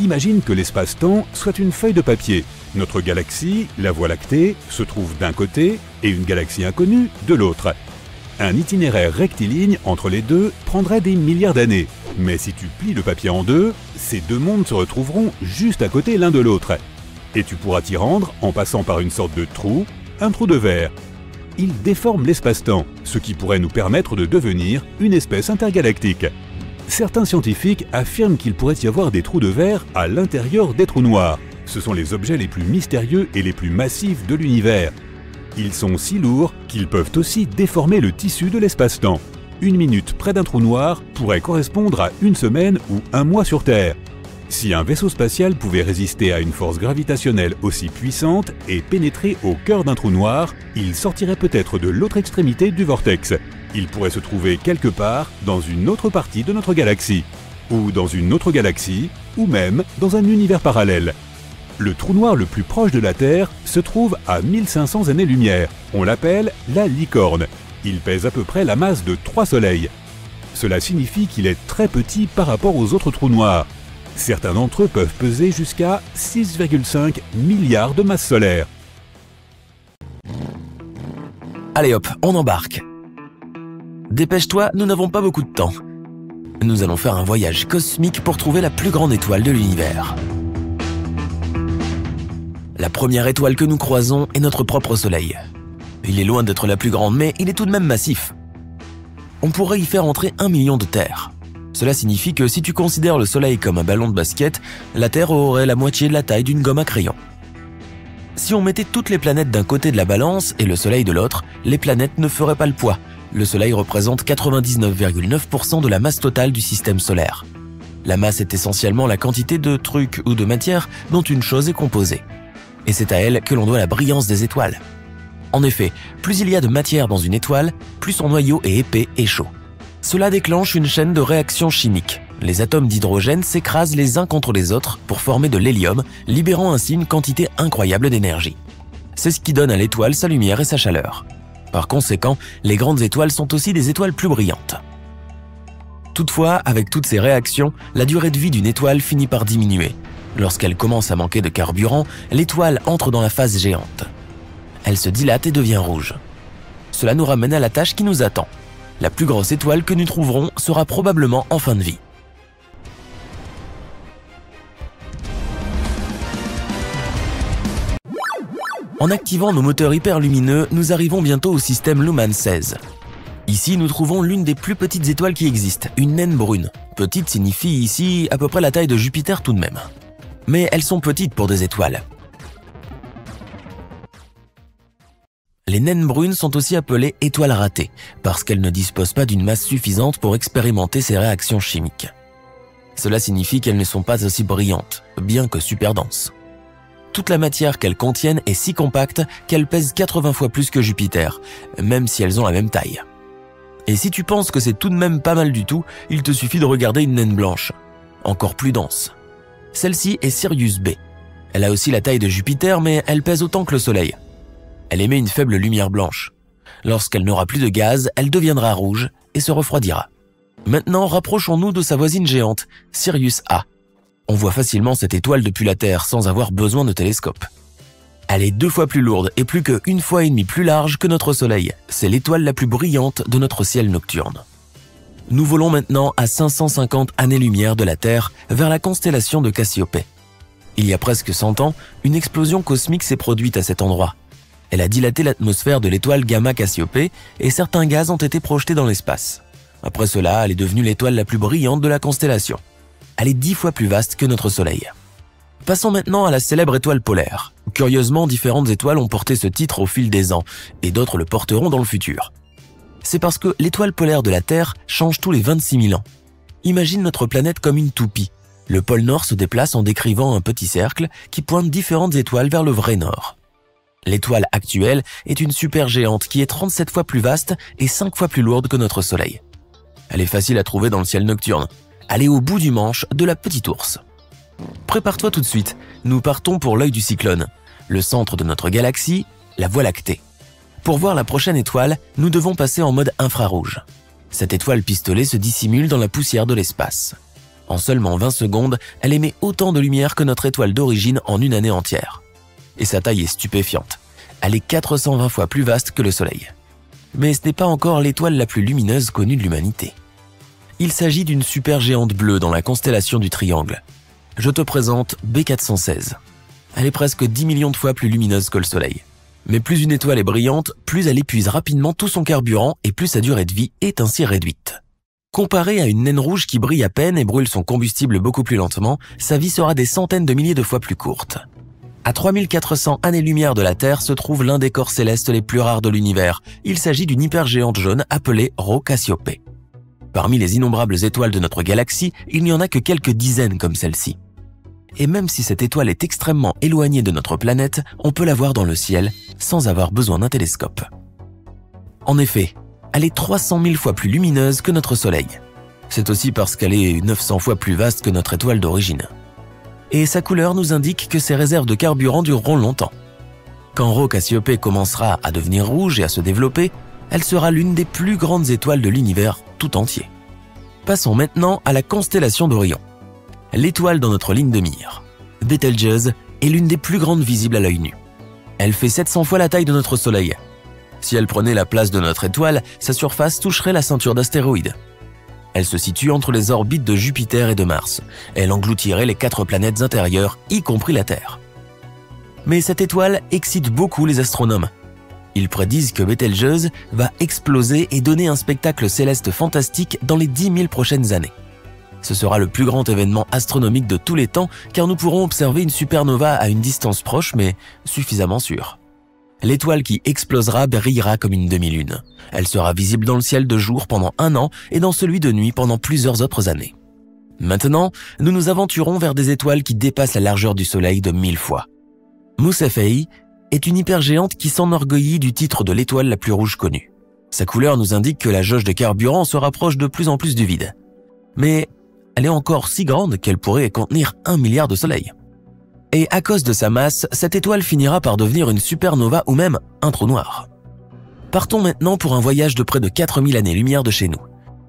Imagine que l'espace-temps soit une feuille de papier. Notre galaxie, la Voie lactée, se trouve d'un côté et une galaxie inconnue de l'autre. Un itinéraire rectiligne entre les deux prendrait des milliards d'années. Mais si tu plies le papier en deux, ces deux mondes se retrouveront juste à côté l'un de l'autre. Et tu pourras t'y rendre en passant par une sorte de trou, un trou de verre. Il déforme l'espace-temps, ce qui pourrait nous permettre de devenir une espèce intergalactique. Certains scientifiques affirment qu'il pourrait y avoir des trous de verre à l'intérieur des trous noirs. Ce sont les objets les plus mystérieux et les plus massifs de l'univers. Ils sont si lourds qu'ils peuvent aussi déformer le tissu de l'espace-temps. Une minute près d'un trou noir pourrait correspondre à une semaine ou un mois sur Terre. Si un vaisseau spatial pouvait résister à une force gravitationnelle aussi puissante et pénétrer au cœur d'un trou noir, il sortirait peut-être de l'autre extrémité du vortex. Il pourrait se trouver quelque part dans une autre partie de notre galaxie, ou dans une autre galaxie, ou même dans un univers parallèle. Le trou noir le plus proche de la Terre se trouve à mille cinq cents années-lumière. On l'appelle la licorne. Il pèse à peu près la masse de trois soleils. Cela signifie qu'il est très petit par rapport aux autres trous noirs. Certains d'entre eux peuvent peser jusqu'à six virgule cinq milliards de masses solaires. Allez hop, on embarque. Dépêche-toi, nous n'avons pas beaucoup de temps. Nous allons faire un voyage cosmique pour trouver la plus grande étoile de l'univers. La première étoile que nous croisons est notre propre Soleil. Il est loin d'être la plus grande, mais il est tout de même massif. On pourrait y faire entrer un million de Terres. Cela signifie que si tu considères le Soleil comme un ballon de basket, la Terre aurait la moitié de la taille d'une gomme à crayon. Si on mettait toutes les planètes d'un côté de la balance et le Soleil de l'autre, les planètes ne feraient pas le poids. Le Soleil représente quatre-vingt-dix-neuf virgule neuf pour cent de la masse totale du système solaire. La masse est essentiellement la quantité de trucs ou de matière dont une chose est composée. Et c'est à elle que l'on doit la brillance des étoiles. En effet, plus il y a de matière dans une étoile, plus son noyau est épais et chaud. Cela déclenche une chaîne de réactions chimiques. Les atomes d'hydrogène s'écrasent les uns contre les autres pour former de l'hélium, libérant ainsi une quantité incroyable d'énergie. C'est ce qui donne à l'étoile sa lumière et sa chaleur. Par conséquent, les grandes étoiles sont aussi des étoiles plus brillantes. Toutefois, avec toutes ces réactions, la durée de vie d'une étoile finit par diminuer. Lorsqu'elle commence à manquer de carburant, l'étoile entre dans la phase géante. Elle se dilate et devient rouge. Cela nous ramène à la tâche qui nous attend. La plus grosse étoile que nous trouverons sera probablement en fin de vie. En activant nos moteurs hyperlumineux, nous arrivons bientôt au système Luman seize. Ici, nous trouvons l'une des plus petites étoiles qui existent, une naine brune. Petite signifie ici à peu près la taille de Jupiter tout de même. Mais elles sont petites pour des étoiles. Les naines brunes sont aussi appelées étoiles ratées, parce qu'elles ne disposent pas d'une masse suffisante pour expérimenter ces réactions chimiques. Cela signifie qu'elles ne sont pas aussi brillantes, bien que super denses. Toute la matière qu'elles contiennent est si compacte qu'elles pèsent quatre-vingts fois plus que Jupiter, même si elles ont la même taille. Et si tu penses que c'est tout de même pas mal du tout, il te suffit de regarder une naine blanche, encore plus dense. Celle-ci est Sirius B. Elle a aussi la taille de Jupiter, mais elle pèse autant que le Soleil. Elle émet une faible lumière blanche. Lorsqu'elle n'aura plus de gaz, elle deviendra rouge et se refroidira. Maintenant, rapprochons-nous de sa voisine géante, Sirius A. On voit facilement cette étoile depuis la Terre sans avoir besoin de télescope. Elle est deux fois plus lourde et plus qu'une fois et demie plus large que notre Soleil. C'est l'étoile la plus brillante de notre ciel nocturne. Nous volons maintenant à cinq cent cinquante années-lumière de la Terre vers la constellation de Cassiopée. Il y a presque cent ans, une explosion cosmique s'est produite à cet endroit. Elle a dilaté l'atmosphère de l'étoile Gamma Cassiopeia et certains gaz ont été projetés dans l'espace. Après cela, elle est devenue l'étoile la plus brillante de la constellation. Elle est dix fois plus vaste que notre Soleil. Passons maintenant à la célèbre étoile polaire. Curieusement, différentes étoiles ont porté ce titre au fil des ans, et d'autres le porteront dans le futur. C'est parce que l'étoile polaire de la Terre change tous les vingt-six mille ans. Imagine notre planète comme une toupie. Le pôle Nord se déplace en décrivant un petit cercle qui pointe différentes étoiles vers le vrai Nord. L'étoile actuelle est une supergéante qui est trente-sept fois plus vaste et cinq fois plus lourde que notre Soleil. Elle est facile à trouver dans le ciel nocturne. Elle est au bout du manche de la petite ours. Prépare-toi tout de suite, nous partons pour l'œil du cyclone, le centre de notre galaxie, la Voie lactée. Pour voir la prochaine étoile, nous devons passer en mode infrarouge. Cette étoile pistolet se dissimule dans la poussière de l'espace. En seulement vingt secondes, elle émet autant de lumière que notre étoile d'origine en une année entière. Et sa taille est stupéfiante. Elle est quatre cent vingt fois plus vaste que le Soleil. Mais ce n'est pas encore l'étoile la plus lumineuse connue de l'humanité. Il s'agit d'une supergéante bleue dans la constellation du Triangle. Je te présente B quatre cent seize. Elle est presque dix millions de fois plus lumineuse que le Soleil. Mais plus une étoile est brillante, plus elle épuise rapidement tout son carburant et plus sa durée de vie est ainsi réduite. Comparée à une naine rouge qui brille à peine et brûle son combustible beaucoup plus lentement, sa vie sera des centaines de milliers de fois plus courte. À trois mille quatre cents années-lumière de la Terre se trouve l'un des corps célestes les plus rares de l'univers. Il s'agit d'une hypergéante jaune appelée Rho Cassiopeiae. Parmi les innombrables étoiles de notre galaxie, il n'y en a que quelques dizaines comme celle-ci. Et même si cette étoile est extrêmement éloignée de notre planète, on peut la voir dans le ciel sans avoir besoin d'un télescope. En effet, elle est trois cent mille fois plus lumineuse que notre Soleil. C'est aussi parce qu'elle est neuf cents fois plus vaste que notre étoile d'origine. Et sa couleur nous indique que ses réserves de carburant dureront longtemps. Quand Rho Cassiopeiae commencera à devenir rouge et à se développer, elle sera l'une des plus grandes étoiles de l'univers tout entier. Passons maintenant à la constellation d'Orion. L'étoile dans notre ligne de mire, Betelgeuse, est l'une des plus grandes visibles à l'œil nu. Elle fait sept cents fois la taille de notre Soleil. Si elle prenait la place de notre étoile, sa surface toucherait la ceinture d'astéroïdes. Elle se situe entre les orbites de Jupiter et de Mars. Elle engloutirait les quatre planètes intérieures, y compris la Terre. Mais cette étoile excite beaucoup les astronomes. Ils prédisent que Betelgeuse va exploser et donner un spectacle céleste fantastique dans les dix mille prochaines années. Ce sera le plus grand événement astronomique de tous les temps car nous pourrons observer une supernova à une distance proche mais suffisamment sûre. L'étoile qui explosera brillera comme une demi-lune. Elle sera visible dans le ciel de jour pendant un an et dans celui de nuit pendant plusieurs autres années. Maintenant, nous nous aventurons vers des étoiles qui dépassent la largeur du Soleil de mille fois. Moussaphei est une hypergéante qui s'enorgueillit du titre de l'étoile la plus rouge connue. Sa couleur nous indique que la jauge de carburant se rapproche de plus en plus du vide. Mais elle est encore si grande qu'elle pourrait contenir un milliard de soleils. Et à cause de sa masse, cette étoile finira par devenir une supernova ou même un trou noir. Partons maintenant pour un voyage de près de quatre mille années-lumière de chez nous.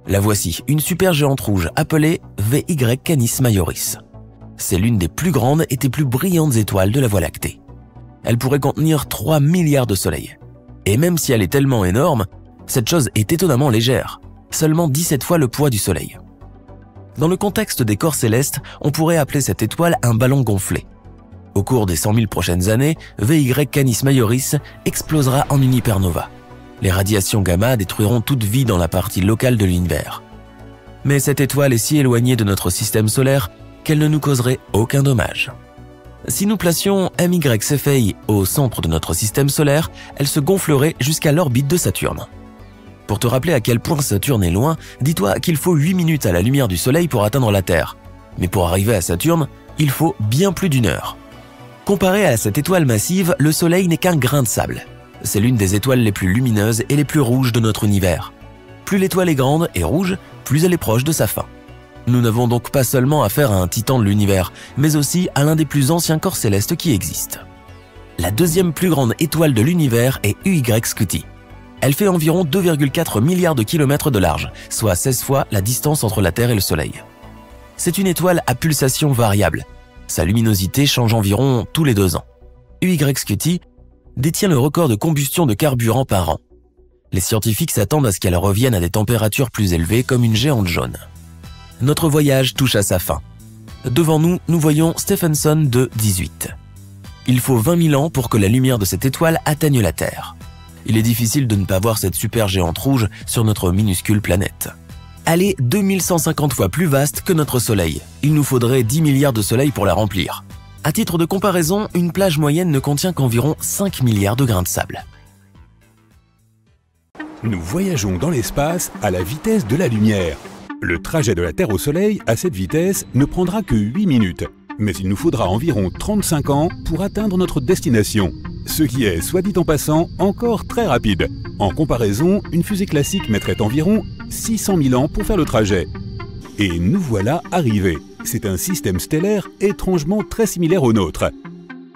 La voici, une supergéante rouge appelée V Y Canis Majoris. C'est l'une des plus grandes et des plus brillantes étoiles de la Voie lactée. Elle pourrait contenir trois milliards de soleils. Et même si elle est tellement énorme, cette chose est étonnamment légère, seulement dix-sept fois le poids du soleil. Dans le contexte des corps célestes, on pourrait appeler cette étoile un ballon gonflé. Au cours des cent mille prochaines années, V Y Canis Majoris explosera en une hypernova. Les radiations gamma détruiront toute vie dans la partie locale de l'univers. Mais cette étoile est si éloignée de notre système solaire qu'elle ne nous causerait aucun dommage. Si nous placions M Y Cephei au centre de notre système solaire, elle se gonflerait jusqu'à l'orbite de Saturne. Pour te rappeler à quel point Saturne est loin, dis-toi qu'il faut huit minutes à la lumière du Soleil pour atteindre la Terre. Mais pour arriver à Saturne, il faut bien plus d'une heure. Comparé à cette étoile massive, le Soleil n'est qu'un grain de sable. C'est l'une des étoiles les plus lumineuses et les plus rouges de notre univers. Plus l'étoile est grande et rouge, plus elle est proche de sa fin. Nous n'avons donc pas seulement affaire à un titan de l'univers, mais aussi à l'un des plus anciens corps célestes qui existe. La deuxième plus grande étoile de l'univers est U Y Scuti. Elle fait environ deux virgule quatre milliards de kilomètres de large, soit seize fois la distance entre la Terre et le Soleil. C'est une étoile à pulsation variable. Sa luminosité change environ tous les deux ans. U Y Scuti détient le record de combustion de carburant par an. Les scientifiques s'attendent à ce qu'elle revienne à des températures plus élevées comme une géante jaune. Notre voyage touche à sa fin. Devant nous, nous voyons Stephenson deux dix-huit. Il faut vingt mille ans pour que la lumière de cette étoile atteigne la Terre. Il est difficile de ne pas voir cette super géante rouge sur notre minuscule planète. Elle est deux mille cent cinquante fois plus vaste que notre Soleil. Il nous faudrait dix milliards de soleils pour la remplir. À titre de comparaison, une plage moyenne ne contient qu'environ cinq milliards de grains de sable. Nous voyageons dans l'espace à la vitesse de la lumière. Le trajet de la Terre au Soleil à cette vitesse ne prendra que huit minutes. Mais il nous faudra environ trente-cinq ans pour atteindre notre destination. Ce qui est, soit dit en passant, encore très rapide. En comparaison, une fusée classique mettrait environ six cent mille ans pour faire le trajet. Et nous voilà arrivés. C'est un système stellaire étrangement très similaire au nôtre.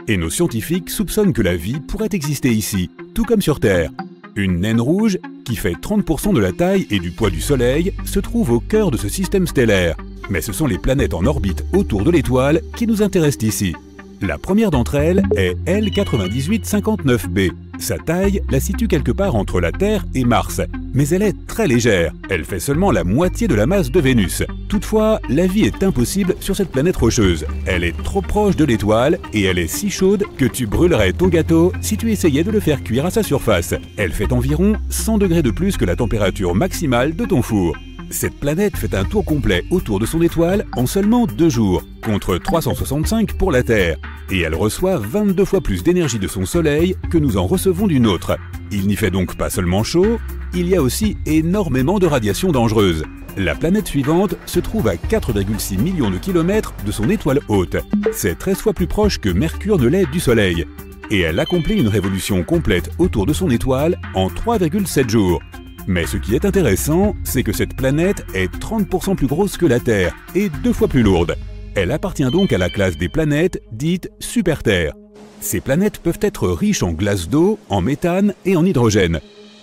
Et nos scientifiques soupçonnent que la vie pourrait exister ici, tout comme sur Terre. Une naine rouge, qui fait trente pour cent de la taille et du poids du Soleil, se trouve au cœur de ce système stellaire. Mais ce sont les planètes en orbite autour de l'étoile qui nous intéressent ici. La première d'entre elles est L quatre-vingt-dix-huit cinquante-neuf b. Sa taille la situe quelque part entre la Terre et Mars, mais elle est très légère. Elle fait seulement la moitié de la masse de Vénus. Toutefois, la vie est impossible sur cette planète rocheuse. Elle est trop proche de l'étoile et elle est si chaude que tu brûlerais ton gâteau si tu essayais de le faire cuire à sa surface. Elle fait environ cent degrés de plus que la température maximale de ton four. Cette planète fait un tour complet autour de son étoile en seulement deux jours, contre trois cent soixante-cinq pour la Terre. Et elle reçoit vingt-deux fois plus d'énergie de son Soleil que nous en recevons d'une autre. Il n'y fait donc pas seulement chaud, il y a aussi énormément de radiations dangereuses. La planète suivante se trouve à quatre virgule six millions de kilomètres de son étoile hôte. C'est treize fois plus proche que Mercure ne l'est du Soleil. Et elle accomplit une révolution complète autour de son étoile en trois virgule sept jours. Mais ce qui est intéressant, c'est que cette planète est trente pour cent plus grosse que la Terre et deux fois plus lourde. Elle appartient donc à la classe des planètes dites super-Terre. Ces planètes peuvent être riches en glace d'eau, en méthane et en hydrogène.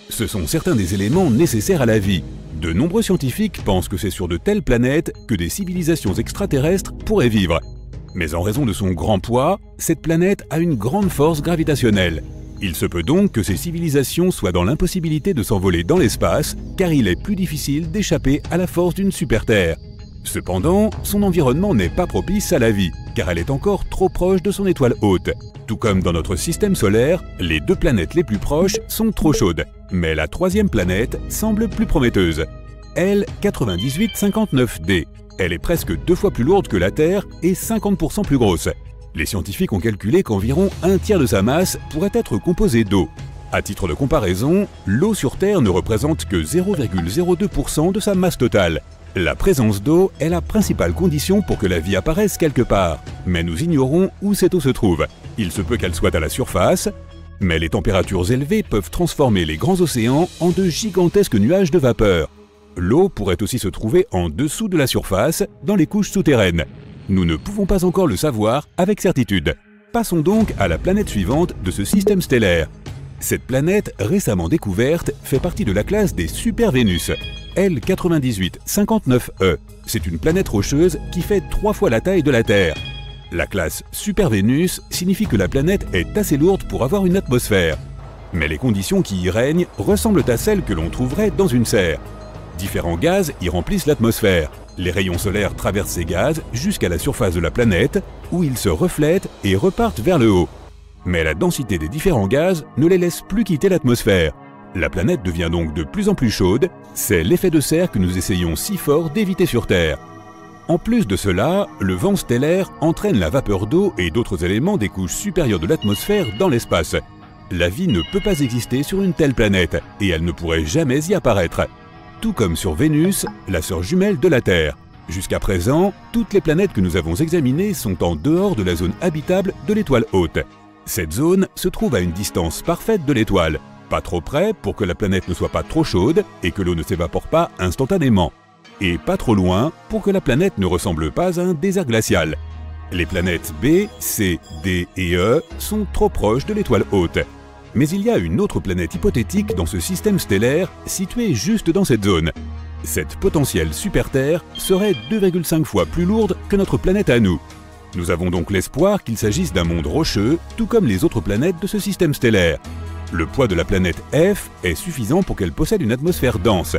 Ce sont certains des éléments nécessaires à la vie. De nombreux scientifiques pensent que c'est sur de telles planètes que des civilisations extraterrestres pourraient vivre. Mais en raison de son grand poids, cette planète a une grande force gravitationnelle. Il se peut donc que ces civilisations soient dans l'impossibilité de s'envoler dans l'espace, car il est plus difficile d'échapper à la force d'une super-Terre. Cependant, son environnement n'est pas propice à la vie, car elle est encore trop proche de son étoile hôte. Tout comme dans notre système solaire, les deux planètes les plus proches sont trop chaudes, mais la troisième planète semble plus prometteuse. L quatre-vingt-dix-huit cinquante-neuf d. Elle est presque deux fois plus lourde que la Terre et cinquante pour cent plus grosse. Les scientifiques ont calculé qu'environ un tiers de sa masse pourrait être composée d'eau. À titre de comparaison, l'eau sur Terre ne représente que zéro virgule zéro deux pour cent de sa masse totale. La présence d'eau est la principale condition pour que la vie apparaisse quelque part, mais nous ignorons où cette eau se trouve. Il se peut qu'elle soit à la surface, mais les températures élevées peuvent transformer les grands océans en de gigantesques nuages de vapeur. L'eau pourrait aussi se trouver en dessous de la surface, dans les couches souterraines. Nous ne pouvons pas encore le savoir avec certitude. Passons donc à la planète suivante de ce système stellaire. Cette planète récemment découverte fait partie de la classe des super-Vénus, L quatre-vingt-dix-huit cinquante-neuf e. C'est une planète rocheuse qui fait trois fois la taille de la Terre. La classe super-Vénus signifie que la planète est assez lourde pour avoir une atmosphère. Mais les conditions qui y règnent ressemblent à celles que l'on trouverait dans une serre. Différents gaz y remplissent l'atmosphère. Les rayons solaires traversent ces gaz jusqu'à la surface de la planète, où ils se reflètent et repartent vers le haut. Mais la densité des différents gaz ne les laisse plus quitter l'atmosphère. La planète devient donc de plus en plus chaude. C'est l'effet de serre que nous essayons si fort d'éviter sur Terre. En plus de cela, le vent stellaire entraîne la vapeur d'eau et d'autres éléments des couches supérieures de l'atmosphère dans l'espace. La vie ne peut pas exister sur une telle planète, et elle ne pourrait jamais y apparaître. Tout comme sur Vénus, la sœur jumelle de la Terre. Jusqu'à présent, toutes les planètes que nous avons examinées sont en dehors de la zone habitable de l'étoile haute. Cette zone se trouve à une distance parfaite de l'étoile, pas trop près pour que la planète ne soit pas trop chaude et que l'eau ne s'évapore pas instantanément, et pas trop loin pour que la planète ne ressemble pas à un désert glacial. Les planètes B, C, D et E sont trop proches de l'étoile haute. Mais il y a une autre planète hypothétique dans ce système stellaire située juste dans cette zone. Cette potentielle super-Terre serait deux virgule cinq fois plus lourde que notre planète à nous. Nous avons donc l'espoir qu'il s'agisse d'un monde rocheux, tout comme les autres planètes de ce système stellaire. Le poids de la planète F est suffisant pour qu'elle possède une atmosphère dense,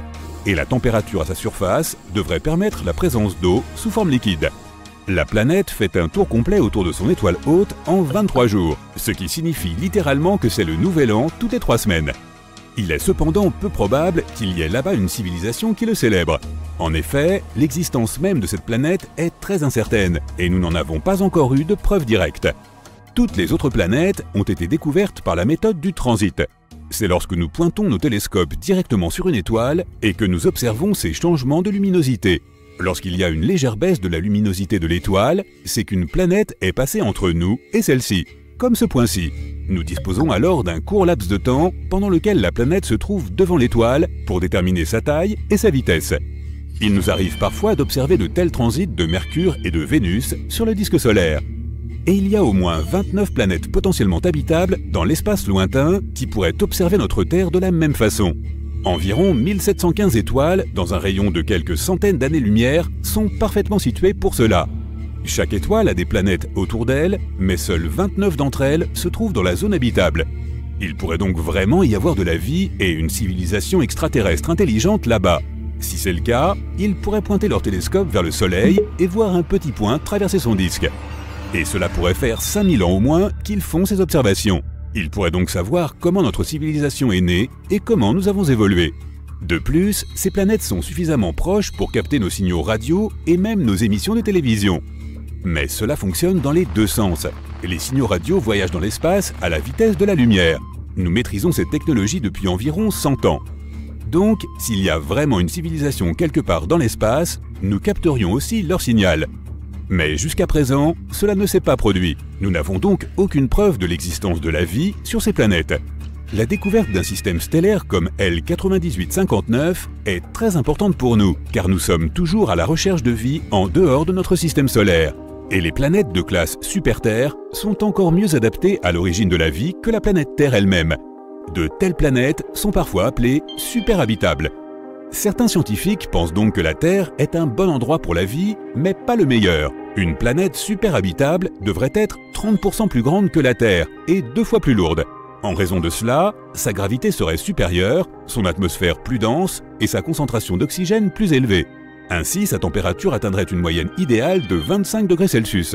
et la température à sa surface devrait permettre la présence d'eau sous forme liquide. La planète fait un tour complet autour de son étoile haute en vingt-trois jours, ce qui signifie littéralement que c'est le nouvel an toutes les trois semaines. Il est cependant peu probable qu'il y ait là-bas une civilisation qui le célèbre. En effet, l'existence même de cette planète est très incertaine, et nous n'en avons pas encore eu de preuves directes. Toutes les autres planètes ont été découvertes par la méthode du transit. C'est lorsque nous pointons nos télescopes directement sur une étoile et que nous observons ces changements de luminosité. Lorsqu'il y a une légère baisse de la luminosité de l'étoile, c'est qu'une planète est passée entre nous et celle-ci, comme ce point-ci. Nous disposons alors d'un court laps de temps pendant lequel la planète se trouve devant l'étoile pour déterminer sa taille et sa vitesse. Il nous arrive parfois d'observer de tels transits de Mercure et de Vénus sur le disque solaire. Et il y a au moins vingt-neuf planètes potentiellement habitables dans l'espace lointain qui pourraient observer notre Terre de la même façon. Environ mille sept cent quinze étoiles, dans un rayon de quelques centaines d'années-lumière, sont parfaitement situées pour cela. Chaque étoile a des planètes autour d'elle, mais seules vingt-neuf d'entre elles se trouvent dans la zone habitable. Il pourrait donc vraiment y avoir de la vie et une civilisation extraterrestre intelligente là-bas. Si c'est le cas, ils pourraient pointer leur télescope vers le Soleil et voir un petit point traverser son disque. Et cela pourrait faire cinq mille ans au moins qu'ils font ces observations. Ils pourraient donc savoir comment notre civilisation est née et comment nous avons évolué. De plus, ces planètes sont suffisamment proches pour capter nos signaux radio et même nos émissions de télévision. Mais cela fonctionne dans les deux sens. Les signaux radio voyagent dans l'espace à la vitesse de la lumière. Nous maîtrisons cette technologie depuis environ cent ans. Donc, s'il y a vraiment une civilisation quelque part dans l'espace, nous capterions aussi leur signal. Mais jusqu'à présent, cela ne s'est pas produit. Nous n'avons donc aucune preuve de l'existence de la vie sur ces planètes. La découverte d'un système stellaire comme L quatre-vingt-dix-huit cinquante-neuf est très importante pour nous, car nous sommes toujours à la recherche de vie en dehors de notre système solaire. Et les planètes de classe super-Terre sont encore mieux adaptées à l'origine de la vie que la planète Terre elle-même. De telles planètes sont parfois appelées super-habitables. Certains scientifiques pensent donc que la Terre est un bon endroit pour la vie, mais pas le meilleur. Une planète super habitable devrait être trente pour cent plus grande que la Terre et deux fois plus lourde. En raison de cela, sa gravité serait supérieure, son atmosphère plus dense et sa concentration d'oxygène plus élevée. Ainsi, sa température atteindrait une moyenne idéale de vingt-cinq degrés Celsius.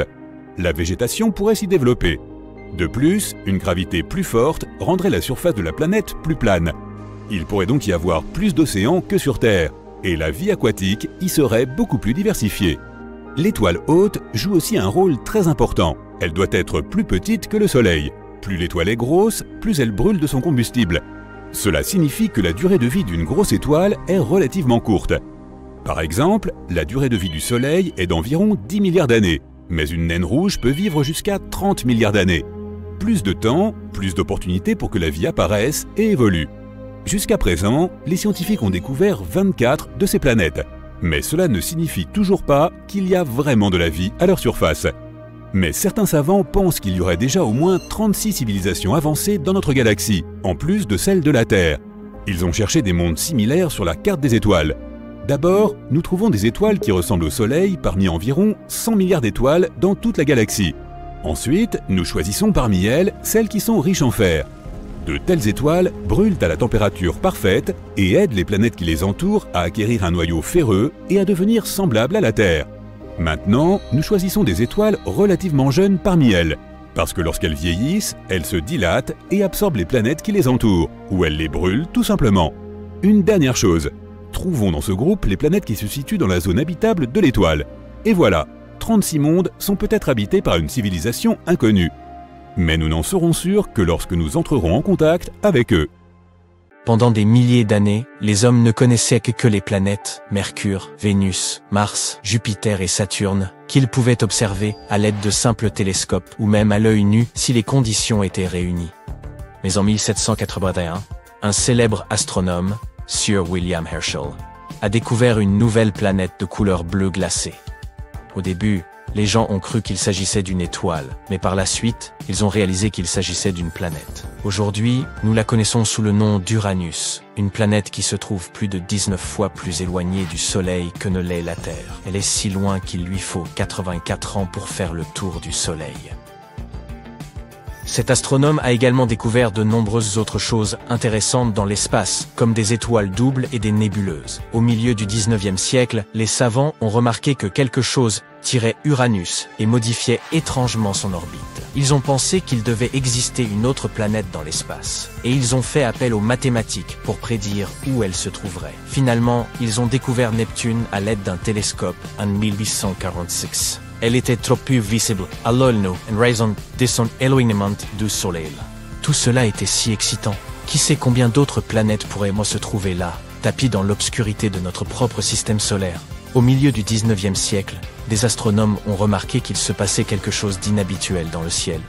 La végétation pourrait s'y développer. De plus, une gravité plus forte rendrait la surface de la planète plus plane. Il pourrait donc y avoir plus d'océans que sur Terre, et la vie aquatique y serait beaucoup plus diversifiée. L'étoile haute joue aussi un rôle très important. Elle doit être plus petite que le Soleil. Plus l'étoile est grosse, plus elle brûle de son combustible. Cela signifie que la durée de vie d'une grosse étoile est relativement courte. Par exemple, la durée de vie du Soleil est d'environ dix milliards d'années, mais une naine rouge peut vivre jusqu'à trente milliards d'années. Plus de temps, plus d'opportunités pour que la vie apparaisse et évolue. Jusqu'à présent, les scientifiques ont découvert vingt-quatre de ces planètes. Mais cela ne signifie toujours pas qu'il y a vraiment de la vie à leur surface. Mais certains savants pensent qu'il y aurait déjà au moins trente-six civilisations avancées dans notre galaxie, en plus de celles de la Terre. Ils ont cherché des mondes similaires sur la carte des étoiles. D'abord, nous trouvons des étoiles qui ressemblent au Soleil parmi environ cent milliards d'étoiles dans toute la galaxie. Ensuite, nous choisissons parmi elles celles qui sont riches en fer. De telles étoiles brûlent à la température parfaite et aident les planètes qui les entourent à acquérir un noyau ferreux et à devenir semblables à la Terre. Maintenant, nous choisissons des étoiles relativement jeunes parmi elles, parce que lorsqu'elles vieillissent, elles se dilatent et absorbent les planètes qui les entourent, ou elles les brûlent tout simplement. Une dernière chose, trouvons dans ce groupe les planètes qui se situent dans la zone habitable de l'étoile. Et voilà, trente-six mondes sont peut-être habités par une civilisation inconnue. Mais nous n'en serons sûrs que lorsque nous entrerons en contact avec eux. Pendant des milliers d'années, les hommes ne connaissaient que les planètes, Mercure, Vénus, Mars, Jupiter et Saturne, qu'ils pouvaient observer à l'aide de simples télescopes ou même à l'œil nu si les conditions étaient réunies. Mais en mille sept cent quatre-vingt-un, un célèbre astronome, Sir William Herschel, a découvert une nouvelle planète de couleur bleu glacée. Au début, les gens ont cru qu'il s'agissait d'une étoile, mais par la suite, ils ont réalisé qu'il s'agissait d'une planète. Aujourd'hui, nous la connaissons sous le nom d'Uranus, une planète qui se trouve plus de dix-neuf fois plus éloignée du Soleil que ne l'est la Terre. Elle est si loin qu'il lui faut quatre-vingt-quatre ans pour faire le tour du Soleil. Cet astronome a également découvert de nombreuses autres choses intéressantes dans l'espace, comme des étoiles doubles et des nébuleuses. Au milieu du dix-neuvième siècle, les savants ont remarqué que quelque chose tirait Uranus et modifiait étrangement son orbite. Ils ont pensé qu'il devait exister une autre planète dans l'espace, et ils ont fait appel aux mathématiques pour prédire où elle se trouverait. Finalement, ils ont découvert Neptune à l'aide d'un télescope en mille huit cent quarante-six. Elle était trop peu visible à l'œil nu en raison de son éloignement du Soleil. Tout cela était si excitant. Qui sait combien d'autres planètes pourraient moi se trouver là, tapis dans l'obscurité de notre propre système solaire. Au milieu du dix-neuvième siècle, des astronomes ont remarqué qu'il se passait quelque chose d'inhabituel dans le ciel.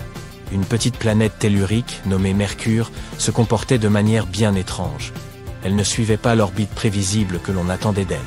Une petite planète tellurique, nommée Mercure, se comportait de manière bien étrange. Elle ne suivait pas l'orbite prévisible que l'on attendait d'elle.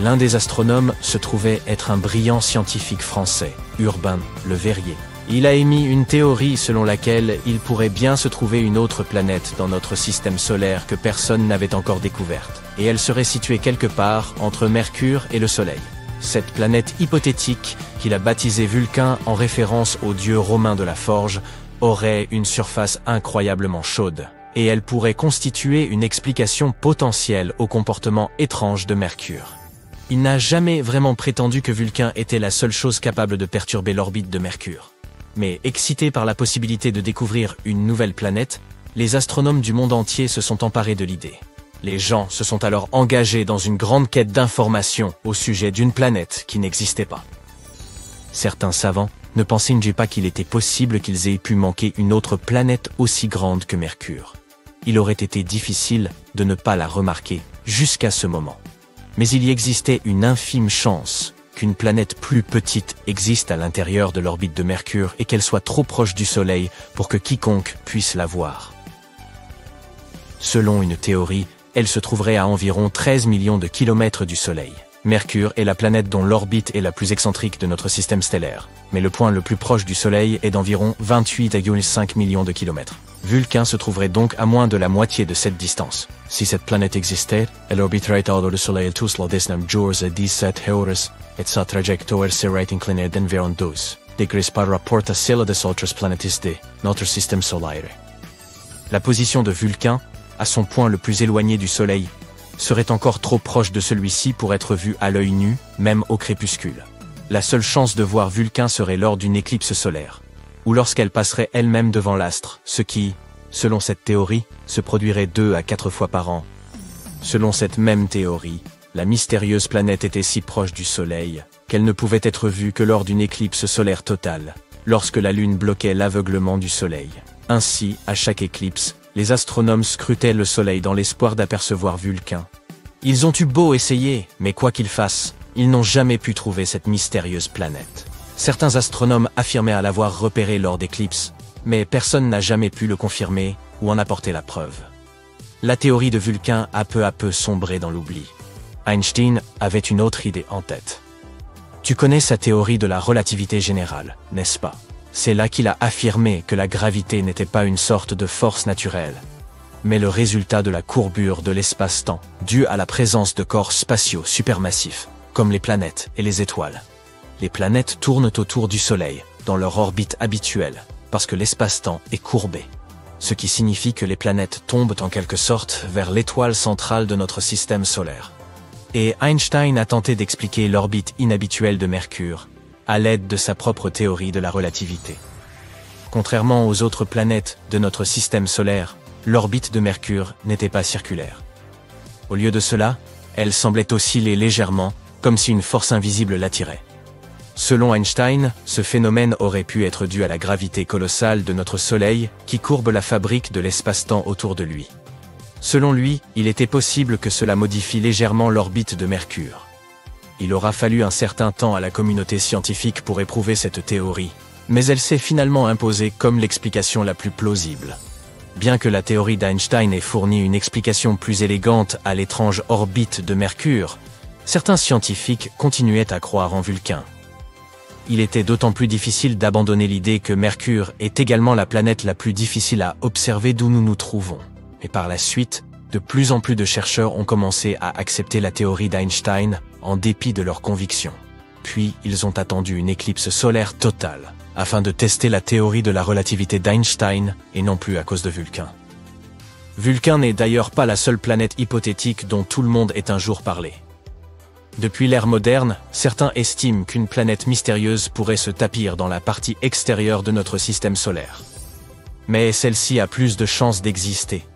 L'un des astronomes se trouvait être un brillant scientifique français, Urbain Le Verrier. Il a émis une théorie selon laquelle il pourrait bien se trouver une autre planète dans notre système solaire que personne n'avait encore découverte, et elle serait située quelque part entre Mercure et le Soleil. Cette planète hypothétique, qu'il a baptisée Vulcain en référence au dieu romain de la forge, aurait une surface incroyablement chaude, et elle pourrait constituer une explication potentielle au comportement étrange de Mercure. Il n'a jamais vraiment prétendu que Vulcain était la seule chose capable de perturber l'orbite de Mercure. Mais excités par la possibilité de découvrir une nouvelle planète, les astronomes du monde entier se sont emparés de l'idée. Les gens se sont alors engagés dans une grande quête d'informations au sujet d'une planète qui n'existait pas. Certains savants ne pensaient pas qu'il était possible qu'ils aient pu manquer une autre planète aussi grande que Mercure. Il aurait été difficile de ne pas la remarquer jusqu'à ce moment. Mais il y existait une infime chance qu'une planète plus petite existe à l'intérieur de l'orbite de Mercure et qu'elle soit trop proche du Soleil pour que quiconque puisse la voir. Selon une théorie, elle se trouverait à environ treize millions de kilomètres du Soleil. Mercure est la planète dont l'orbite est la plus excentrique de notre système stellaire, mais le point le plus proche du Soleil est d'environ vingt-huit virgule cinq millions de kilomètres. Vulcain se trouverait donc à moins de la moitié de cette distance. Si cette planète existait, elle orbiterait autour du Soleil tous les dix-neuf jours et dix-sept heures, et sa trajectoire serait inclinée d'environ douze degrés par rapport à celle des autres planètes de notre système solaire. La position de Vulcain, à son point le plus éloigné du Soleil, serait encore trop proche de celui-ci pour être vue à l'œil nu, même au crépuscule. La seule chance de voir Vulcain serait lors d'une éclipse solaire, ou lorsqu'elle passerait elle-même devant l'astre, ce qui, selon cette théorie, se produirait deux à quatre fois par an. Selon cette même théorie, la mystérieuse planète était si proche du Soleil qu'elle ne pouvait être vue que lors d'une éclipse solaire totale, lorsque la Lune bloquait l'aveuglement du Soleil. Ainsi, à chaque éclipse, les astronomes scrutaient le Soleil dans l'espoir d'apercevoir Vulcain. Ils ont eu beau essayer, mais quoi qu'ils fassent, ils n'ont jamais pu trouver cette mystérieuse planète. Certains astronomes affirmaient à l'avoir repéré lors d'éclipses, mais personne n'a jamais pu le confirmer ou en apporter la preuve. La théorie de Vulcain a peu à peu sombré dans l'oubli. Einstein avait une autre idée en tête. Tu connais sa théorie de la relativité générale, n'est-ce pas? C'est là qu'il a affirmé que la gravité n'était pas une sorte de force naturelle, mais le résultat de la courbure de l'espace-temps, due à la présence de corps spatiaux supermassifs, comme les planètes et les étoiles. Les planètes tournent autour du Soleil, dans leur orbite habituelle, parce que l'espace-temps est courbé. Ce qui signifie que les planètes tombent en quelque sorte vers l'étoile centrale de notre système solaire. Et Einstein a tenté d'expliquer l'orbite inhabituelle de Mercure, à l'aide de sa propre théorie de la relativité. Contrairement aux autres planètes de notre système solaire, l'orbite de Mercure n'était pas circulaire. Au lieu de cela, elle semblait osciller légèrement, comme si une force invisible l'attirait. Selon Einstein, ce phénomène aurait pu être dû à la gravité colossale de notre Soleil, qui courbe la fabrique de l'espace-temps autour de lui. Selon lui, il était possible que cela modifie légèrement l'orbite de Mercure. Il aura fallu un certain temps à la communauté scientifique pour éprouver cette théorie, mais elle s'est finalement imposée comme l'explication la plus plausible. Bien que la théorie d'Einstein ait fourni une explication plus élégante à l'étrange orbite de Mercure, certains scientifiques continuaient à croire en Vulcain. Il était d'autant plus difficile d'abandonner l'idée que Mercure est également la planète la plus difficile à observer d'où nous nous trouvons. Et par la suite, de plus en plus de chercheurs ont commencé à accepter la théorie d'Einstein, en dépit de leurs convictions. Puis, ils ont attendu une éclipse solaire totale, afin de tester la théorie de la relativité d'Einstein, et non plus à cause de Vulcain. Vulcain n'est d'ailleurs pas la seule planète hypothétique dont tout le monde ait un jour parlé. Depuis l'ère moderne, certains estiment qu'une planète mystérieuse pourrait se tapir dans la partie extérieure de notre système solaire. Mais celle-ci a plus de chances d'exister.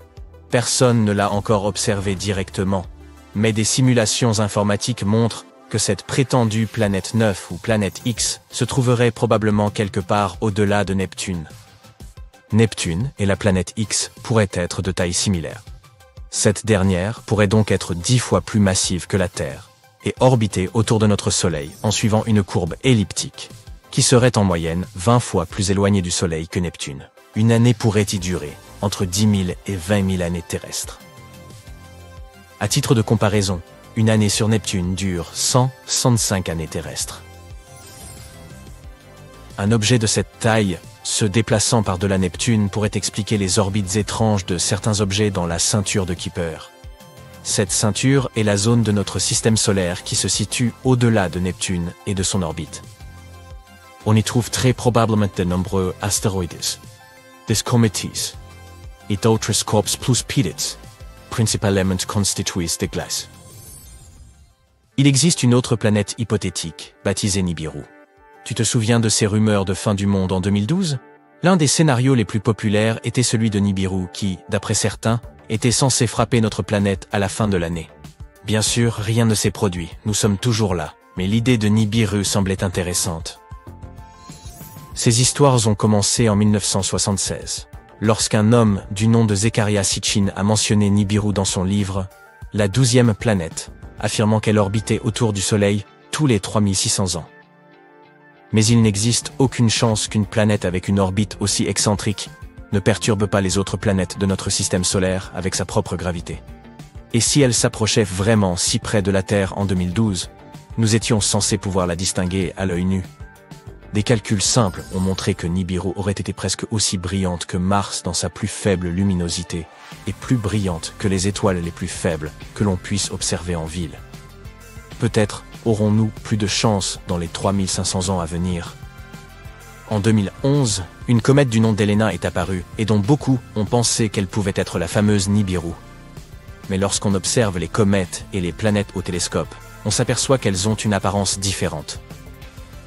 Personne ne l'a encore observée directement, mais des simulations informatiques montrent que cette prétendue planète neuf ou planète X se trouverait probablement quelque part au-delà de Neptune. Neptune et la planète X pourraient être de taille similaire. Cette dernière pourrait donc être dix fois plus massive que la Terre et orbiter autour de notre Soleil en suivant une courbe elliptique, qui serait en moyenne vingt fois plus éloignée du Soleil que Neptune. Une année pourrait y durer, entre dix mille et vingt mille années terrestres. À titre de comparaison, une année sur Neptune dure cent à cent cinq années terrestres. Un objet de cette taille, se déplaçant par-delà Neptune, pourrait expliquer les orbites étranges de certains objets dans la ceinture de Kuiper. Cette ceinture est la zone de notre système solaire qui se situe au-delà de Neptune et de son orbite. On y trouve très probablement de nombreux astéroïdes, des comètes, et d'autres corps plus petits, principalement constitués de glace. Il existe une autre planète hypothétique, baptisée Nibiru. Tu te souviens de ces rumeurs de fin du monde en deux mille douze? L'un des scénarios les plus populaires était celui de Nibiru qui, d'après certains, était censé frapper notre planète à la fin de l'année. Bien sûr, rien ne s'est produit, nous sommes toujours là, mais l'idée de Nibiru semblait intéressante. Ces histoires ont commencé en mille neuf cent soixante-seize, lorsqu'un homme du nom de Zekaria Sitchin a mentionné Nibiru dans son livre « La douzième planète », affirmant qu'elle orbitait autour du Soleil tous les trois mille six cents ans. Mais il n'existe aucune chance qu'une planète avec une orbite aussi excentrique ne perturbe pas les autres planètes de notre système solaire avec sa propre gravité. Et si elle s'approchait vraiment si près de la Terre en deux mille douze, nous étions censés pouvoir la distinguer à l'œil nu. Des calculs simples ont montré que Nibiru aurait été presque aussi brillante que Mars dans sa plus faible luminosité, et plus brillante que les étoiles les plus faibles que l'on puisse observer en ville. Peut-être aurons-nous plus de chance dans les trois mille cinq cents ans à venir. En deux mille onze, une comète du nom d'Helena est apparue, et dont beaucoup ont pensé qu'elle pouvait être la fameuse Nibiru. Mais lorsqu'on observe les comètes et les planètes au télescope, on s'aperçoit qu'elles ont une apparence différente.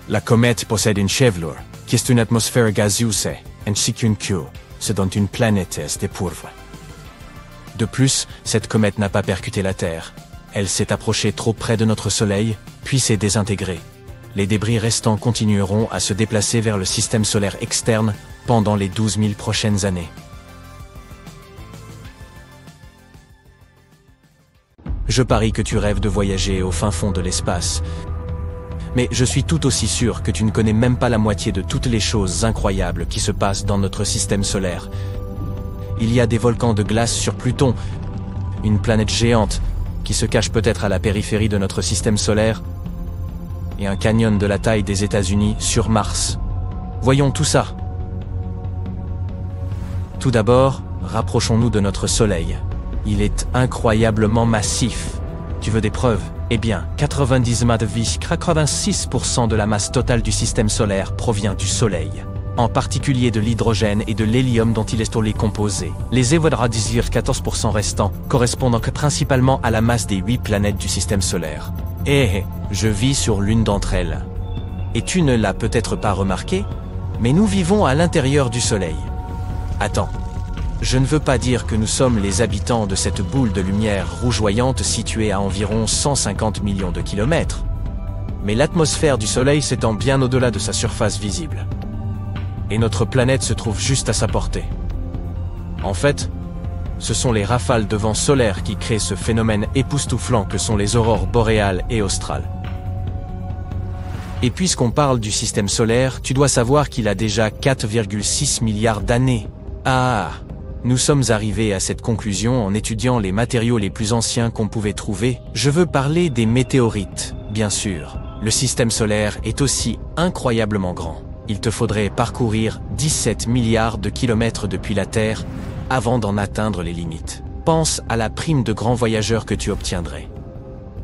La comète possède une chevelure, qui est une atmosphère gazeuse, ainsi qu'une queue, ce dont une planète est dépourvue. De plus, cette comète n'a pas percuté la Terre. Elle s'est approchée trop près de notre Soleil, puis s'est désintégrée. Les débris restants continueront à se déplacer vers le système solaire externe pendant les douze mille prochaines années. Je parie que tu rêves de voyager au fin fond de l'espace. Mais je suis tout aussi sûr que tu ne connais même pas la moitié de toutes les choses incroyables qui se passent dans notre système solaire. Il y a des volcans de glace sur Pluton, une planète géante, qui se cache peut-être à la périphérie de notre système solaire, et un canyon de la taille des États-Unis sur Mars. Voyons tout ça. Tout d'abord, rapprochons-nous de notre Soleil. Il est incroyablement massif. Tu veux des preuves? Eh bien, quatre-vingt-dix virgule quatre-vingt-six pour cent de la masse totale du système solaire provient du Soleil, en particulier de l'hydrogène et de l'hélium dont il est composé. Les quatorze pour cent restants correspondent principalement à la masse des huit planètes du système solaire. Et je vis sur l'une d'entre elles. Et tu ne l'as peut-être pas remarqué, mais nous vivons à l'intérieur du Soleil. Attends, je ne veux pas dire que nous sommes les habitants de cette boule de lumière rougeoyante située à environ cent cinquante millions de kilomètres. mais l'atmosphère du Soleil s'étend bien au-delà de sa surface visible. Et notre planète se trouve juste à sa portée. En fait, ce sont les rafales de vent solaire qui créent ce phénomène époustouflant que sont les aurores boréales et australes. Et puisqu'on parle du système solaire, tu dois savoir qu'il a déjà quatre virgule six milliards d'années. Ah! Nous sommes arrivés à cette conclusion en étudiant les matériaux les plus anciens qu'on pouvait trouver. Je veux parler des météorites, bien sûr. Le système solaire est aussi incroyablement grand. Il te faudrait parcourir dix-sept milliards de kilomètres depuis la Terre avant d'en atteindre les limites. Pense à la prime de grand voyageur que tu obtiendrais.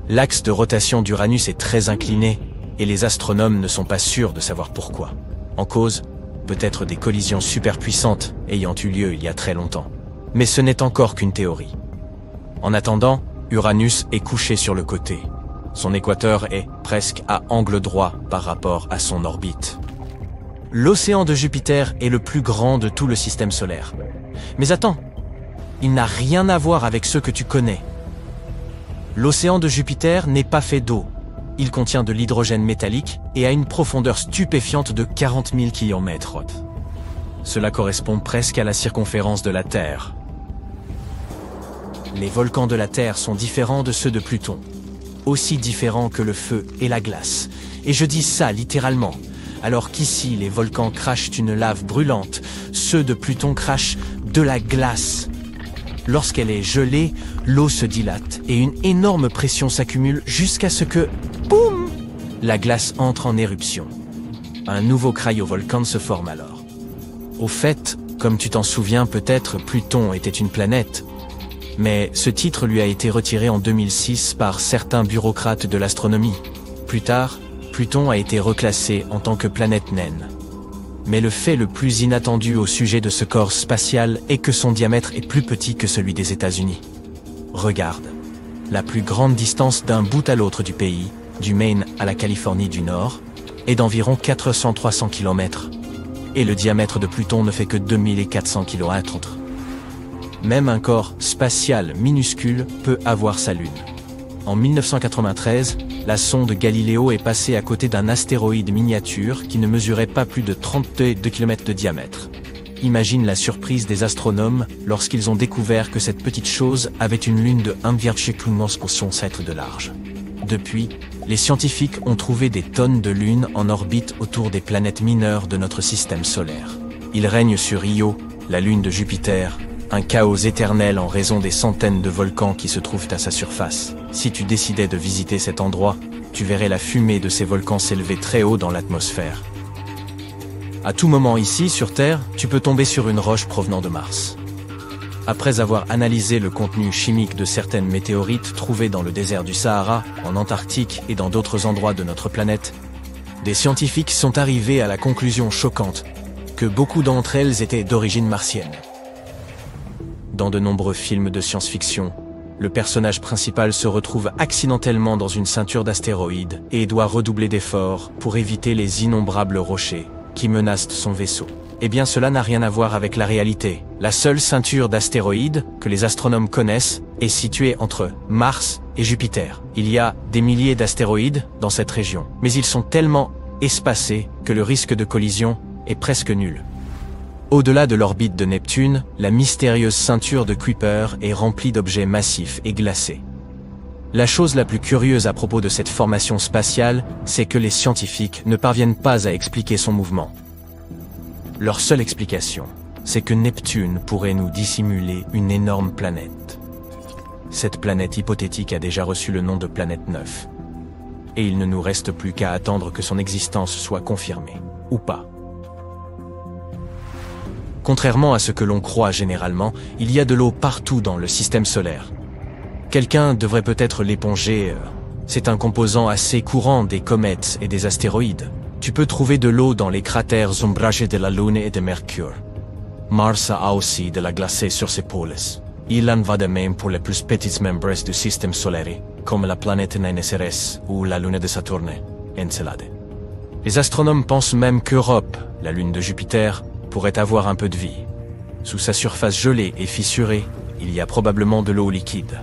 L'axe de rotation d'Uranus est très incliné et les astronomes ne sont pas sûrs de savoir pourquoi. En cause, peut-être des collisions superpuissantes ayant eu lieu il y a très longtemps. Mais ce n'est encore qu'une théorie. En attendant, Uranus est couché sur le côté. Son équateur est presque à angle droit par rapport à son orbite. L'océan de Jupiter est le plus grand de tout le système solaire. Mais attends, il n'a rien à voir avec ceux que tu connais. L'océan de Jupiter n'est pas fait d'eau. Il contient de l'hydrogène métallique et a une profondeur stupéfiante de quarante mille kilomètres. Cela correspond presque à la circonférence de la Terre. Les volcans de la Terre sont différents de ceux de Pluton, aussi différents que le feu et la glace. Et je dis ça littéralement, alors qu'ici les volcans crachent une lave brûlante, ceux de Pluton crachent de la glace. Lorsqu'elle est gelée, l'eau se dilate et une énorme pression s'accumule jusqu'à ce que, boum, la glace entre en éruption. Un nouveau cryovolcan se forme alors. Au fait, comme tu t'en souviens peut-être, Pluton était une planète. Mais ce titre lui a été retiré en deux mille six par certains bureaucrates de l'astronomie. Plus tard, Pluton a été reclassé en tant que planète naine. Mais le fait le plus inattendu au sujet de ce corps spatial est que son diamètre est plus petit que celui des États-Unis. Regarde, la plus grande distance d'un bout à l'autre du pays, du Maine à la Californie du Nord, est d'environ quatre cents à trois cents kilomètres. Et le diamètre de Pluton ne fait que deux mille quatre cents kilomètres. Même un corps spatial minuscule peut avoir sa lune. En mille neuf cent quatre-vingt-treize, la sonde Galileo est passée à côté d'un astéroïde miniature qui ne mesurait pas plus de trente-deux kilomètres de diamètre. Imagine la surprise des astronomes lorsqu'ils ont découvert que cette petite chose avait une lune de un virgule cinq mètres de large. Depuis, les scientifiques ont trouvé des tonnes de lunes en orbite autour des planètes mineures de notre système solaire. Il règne sur Io, la lune de Jupiter, un chaos éternel en raison des centaines de volcans qui se trouvent à sa surface. Si tu décidais de visiter cet endroit, tu verrais la fumée de ces volcans s'élever très haut dans l'atmosphère. À tout moment ici, sur Terre, tu peux tomber sur une roche provenant de Mars. Après avoir analysé le contenu chimique de certaines météorites trouvées dans le désert du Sahara, en Antarctique et dans d'autres endroits de notre planète, des scientifiques sont arrivés à la conclusion choquante que beaucoup d'entre elles étaient d'origine martienne. Dans de nombreux films de science-fiction, le personnage principal se retrouve accidentellement dans une ceinture d'astéroïdes et doit redoubler d'efforts pour éviter les innombrables rochers qui menacent son vaisseau. Eh bien, cela n'a rien à voir avec la réalité. La seule ceinture d'astéroïdes que les astronomes connaissent est située entre Mars et Jupiter. Il y a des milliers d'astéroïdes dans cette région, mais ils sont tellement espacés que le risque de collision est presque nul. Au-delà de l'orbite de Neptune, la mystérieuse ceinture de Kuiper est remplie d'objets massifs et glacés. La chose la plus curieuse à propos de cette formation spatiale, c'est que les scientifiques ne parviennent pas à expliquer son mouvement. Leur seule explication, c'est que Neptune pourrait nous dissimuler une énorme planète. Cette planète hypothétique a déjà reçu le nom de planète neuf. Et il ne nous reste plus qu'à attendre que son existence soit confirmée, ou pas. Contrairement à ce que l'on croit généralement, il y a de l'eau partout dans le système solaire. Quelqu'un devrait peut-être l'éponger. C'est un composant assez courant des comètes et des astéroïdes. Tu peux trouver de l'eau dans les cratères ombragés de la Lune et de Mercure. Mars a aussi de la glace sur ses pôles. Il en va de même pour les plus petites membres du système solaire, comme la planète Nénéceres ou la Lune de Saturne, Encelade. Les astronomes pensent même qu'Europe, la Lune de Jupiter, pourrait avoir un peu de vie. Sous sa surface gelée et fissurée, il y a probablement de l'eau liquide.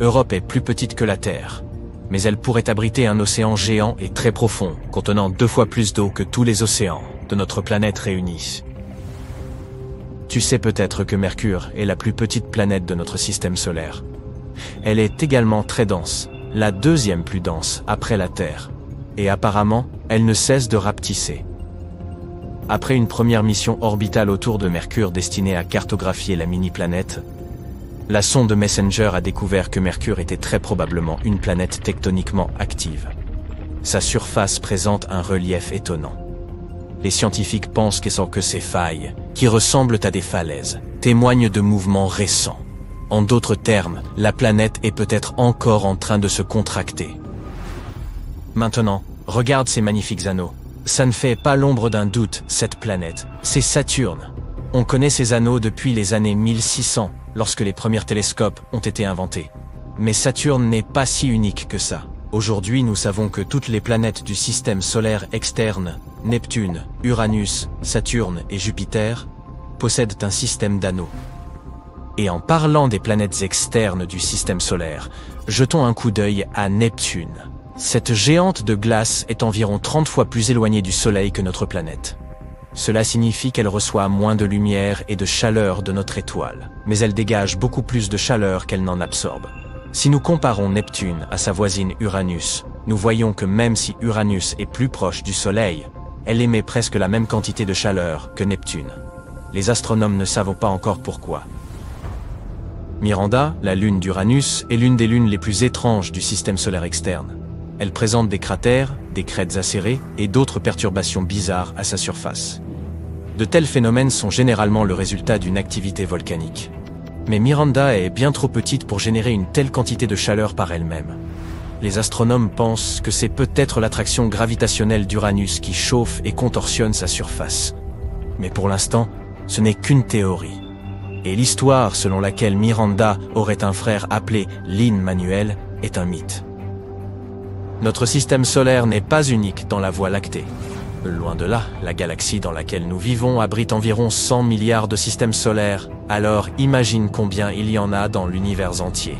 Europe est plus petite que la Terre, mais elle pourrait abriter un océan géant et très profond, contenant deux fois plus d'eau que tous les océans de notre planète réunis. Tu sais peut-être que Mercure est la plus petite planète de notre système solaire. Elle est également très dense, la deuxième plus dense après la Terre. Et apparemment, elle ne cesse de rapetisser. Après une première mission orbitale autour de Mercure destinée à cartographier la mini-planète, la sonde Messenger a découvert que Mercure était très probablement une planète tectoniquement active. Sa surface présente un relief étonnant. Les scientifiques pensent que ces failles, qui ressemblent à des falaises, témoignent de mouvements récents. En d'autres termes, la planète est peut-être encore en train de se contracter. Maintenant, regarde ces magnifiques anneaux. Ça ne fait pas l'ombre d'un doute, cette planète, c'est Saturne. On connaît ces anneaux depuis les années mille six cents, lorsque les premiers télescopes ont été inventés. Mais Saturne n'est pas si unique que ça. Aujourd'hui, nous savons que toutes les planètes du système solaire externe, Neptune, Uranus, Saturne et Jupiter, possèdent un système d'anneaux. Et en parlant des planètes externes du système solaire, jetons un coup d'œil à Neptune. Cette géante de glace est environ trente fois plus éloignée du Soleil que notre planète. Cela signifie qu'elle reçoit moins de lumière et de chaleur de notre étoile, mais elle dégage beaucoup plus de chaleur qu'elle n'en absorbe. Si nous comparons Neptune à sa voisine Uranus, nous voyons que même si Uranus est plus proche du Soleil, elle émet presque la même quantité de chaleur que Neptune. Les astronomes ne savent pas encore pourquoi. Miranda, la lune d'Uranus, est l'une des lunes les plus étranges du système solaire externe. Elle présente des cratères, des crêtes acérées et d'autres perturbations bizarres à sa surface. De tels phénomènes sont généralement le résultat d'une activité volcanique. Mais Miranda est bien trop petite pour générer une telle quantité de chaleur par elle-même. Les astronomes pensent que c'est peut-être l'attraction gravitationnelle d'Uranus qui chauffe et contorsionne sa surface. Mais pour l'instant, ce n'est qu'une théorie. Et l'histoire selon laquelle Miranda aurait un frère appelé Lin-Manuel est un mythe. Notre système solaire n'est pas unique dans la Voie lactée. Loin de là, la galaxie dans laquelle nous vivons abrite environ cent milliards de systèmes solaires, alors imagine combien il y en a dans l'univers entier.